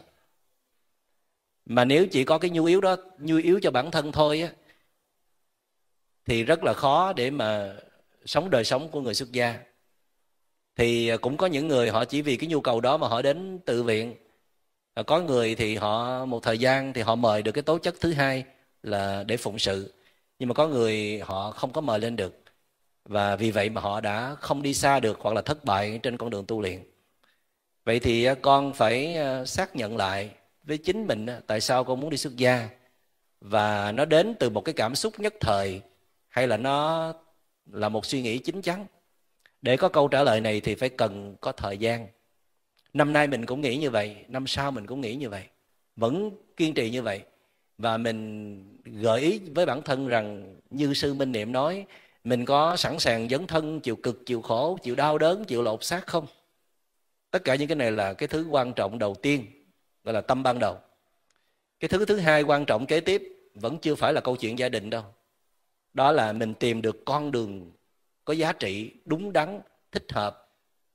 Mà nếu chỉ có cái nhu yếu đó, nhu yếu cho bản thân thôi á, thì rất là khó để mà sống đời sống của người xuất gia. Thì cũng có những người họ chỉ vì cái nhu cầu đó mà họ đến tự viện. Có người thì họ một thời gian thì họ mời được cái tố chất thứ hai là để phụng sự. Nhưng mà có người họ không có mời lên được, và vì vậy mà họ đã không đi xa được hoặc là thất bại trên con đường tu luyện. Vậy thì con phải xác nhận lại với chính mình tại sao con muốn đi xuất gia, và nó đến từ một cái cảm xúc nhất thời hay là nó là một suy nghĩ chín chắn. Để có câu trả lời này thì phải cần có thời gian. Năm nay mình cũng nghĩ như vậy, năm sau mình cũng nghĩ như vậy, vẫn kiên trì như vậy. Và mình gợi ý với bản thân rằng như sư Minh Niệm nói, mình có sẵn sàng dấn thân, chịu cực, chịu khổ, chịu đau đớn, chịu lột xác không? Tất cả những cái này là cái thứ quan trọng đầu tiên, gọi là tâm ban đầu. Cái thứ hai quan trọng kế tiếp vẫn chưa phải là câu chuyện gia đình đâu. Đó là mình tìm được con đường có giá trị, đúng đắn, thích hợp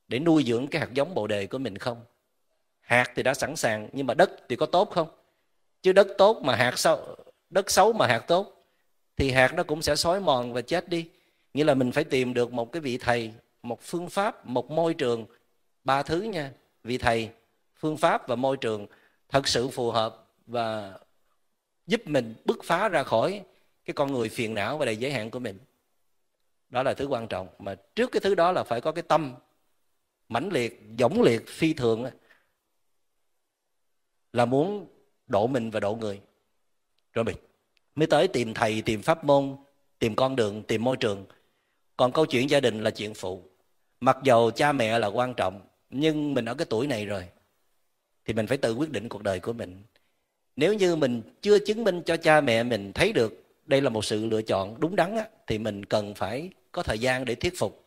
để nuôi dưỡng cái hạt giống bồ đề của mình không? Hạt thì đã sẵn sàng, nhưng mà đất thì có tốt không? Chứ đất tốt mà hạt xấu, đất xấu mà hạt tốt thì hạt nó cũng sẽ xói mòn và chết đi. Nghĩa là mình phải tìm được một cái vị thầy, một phương pháp, một môi trường. Ba thứ nha: vị thầy, phương pháp và môi trường thật sự phù hợp và giúp mình bứt phá ra khỏi cái con người phiền não và đầy giới hạn của mình. Đó là thứ quan trọng. Mà trước cái thứ đó là phải có cái tâm mãnh liệt, dũng liệt, phi thường, là muốn độ mình và độ người. Rồi mình mới tới tìm thầy, tìm pháp môn, tìm con đường, tìm môi trường. Còn câu chuyện gia đình là chuyện phụ. Mặc dầu cha mẹ là quan trọng, nhưng mình ở cái tuổi này rồi thì mình phải tự quyết định cuộc đời của mình. Nếu như mình chưa chứng minh cho cha mẹ mình thấy được đây là một sự lựa chọn đúng đắn á, thì mình cần phải có thời gian để thuyết phục.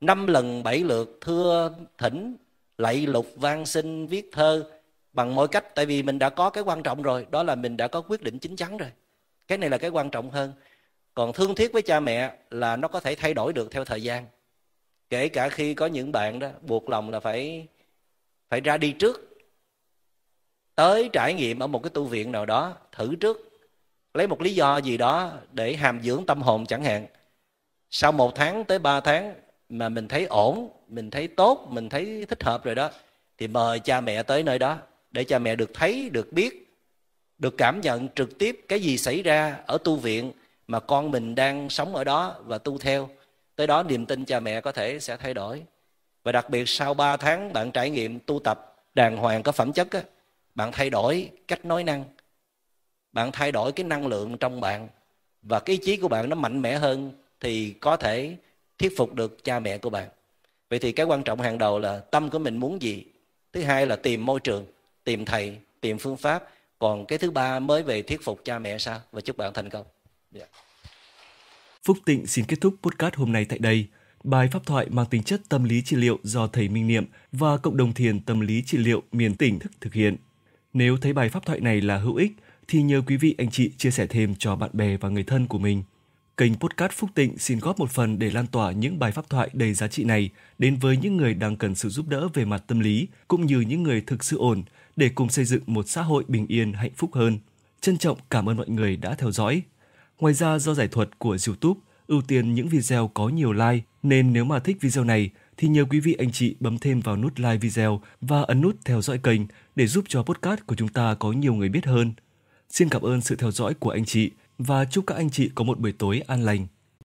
5 lần 7 lượt thưa thỉnh, lạy lục, van xin, viết thơ, bằng mọi cách. Tại vì mình đã có cái quan trọng rồi, đó là mình đã có quyết định chín chắn rồi. Cái này là cái quan trọng hơn. Còn thương thuyết với cha mẹ là nó có thể thay đổi được theo thời gian. Kể cả khi có những bạn đó buộc lòng là phải ra đi trước, tới trải nghiệm ở một cái tu viện nào đó, thử trước, lấy một lý do gì đó để hàm dưỡng tâm hồn chẳng hạn. Sau 1 tháng tới 3 tháng mà mình thấy ổn, mình thấy tốt, mình thấy thích hợp rồi đó, thì mời cha mẹ tới nơi đó để cha mẹ được thấy, được biết, được cảm nhận trực tiếp cái gì xảy ra ở tu viện mà con mình đang sống ở đó và tu theo. Tới đó niềm tin cha mẹ có thể sẽ thay đổi. Và đặc biệt sau 3 tháng bạn trải nghiệm tu tập đàng hoàng có phẩm chất, bạn thay đổi cách nói năng, bạn thay đổi cái năng lượng trong bạn, và cái ý chí của bạn nó mạnh mẽ hơn, thì có thể thuyết phục được cha mẹ của bạn. Vậy thì cái quan trọng hàng đầu là tâm của mình muốn gì. Thứ hai là tìm môi trường. tìm thầy, tìm phương pháp. Còn cái thứ ba mới về thuyết phục cha mẹ sao? Và chúc bạn thành công. Yeah. Phúc Tịnh xin kết thúc podcast hôm nay tại đây. Bài pháp thoại mang tính chất tâm lý trị liệu do Thầy Minh Niệm và Cộng đồng Thiền Tâm lý Trị liệu Miền Tỉnh thực hiện. Nếu thấy bài pháp thoại này là hữu ích, thì nhờ quý vị anh chị chia sẻ thêm cho bạn bè và người thân của mình. Kênh podcast Phúc Tịnh xin góp một phần để lan tỏa những bài pháp thoại đầy giá trị này đến với những người đang cần sự giúp đỡ về mặt tâm lý, cũng như những người thực sự ổn, để cùng xây dựng một xã hội bình yên, hạnh phúc hơn. Trân trọng cảm ơn mọi người đã theo dõi. Ngoài ra, do giải thuật của YouTube ưu tiên những video có nhiều like, nên nếu mà thích video này thì nhờ quý vị anh chị bấm thêm vào nút like video và ấn nút theo dõi kênh để giúp cho podcast của chúng ta có nhiều người biết hơn. Xin cảm ơn sự theo dõi của anh chị và chúc các anh chị có một buổi tối an lành.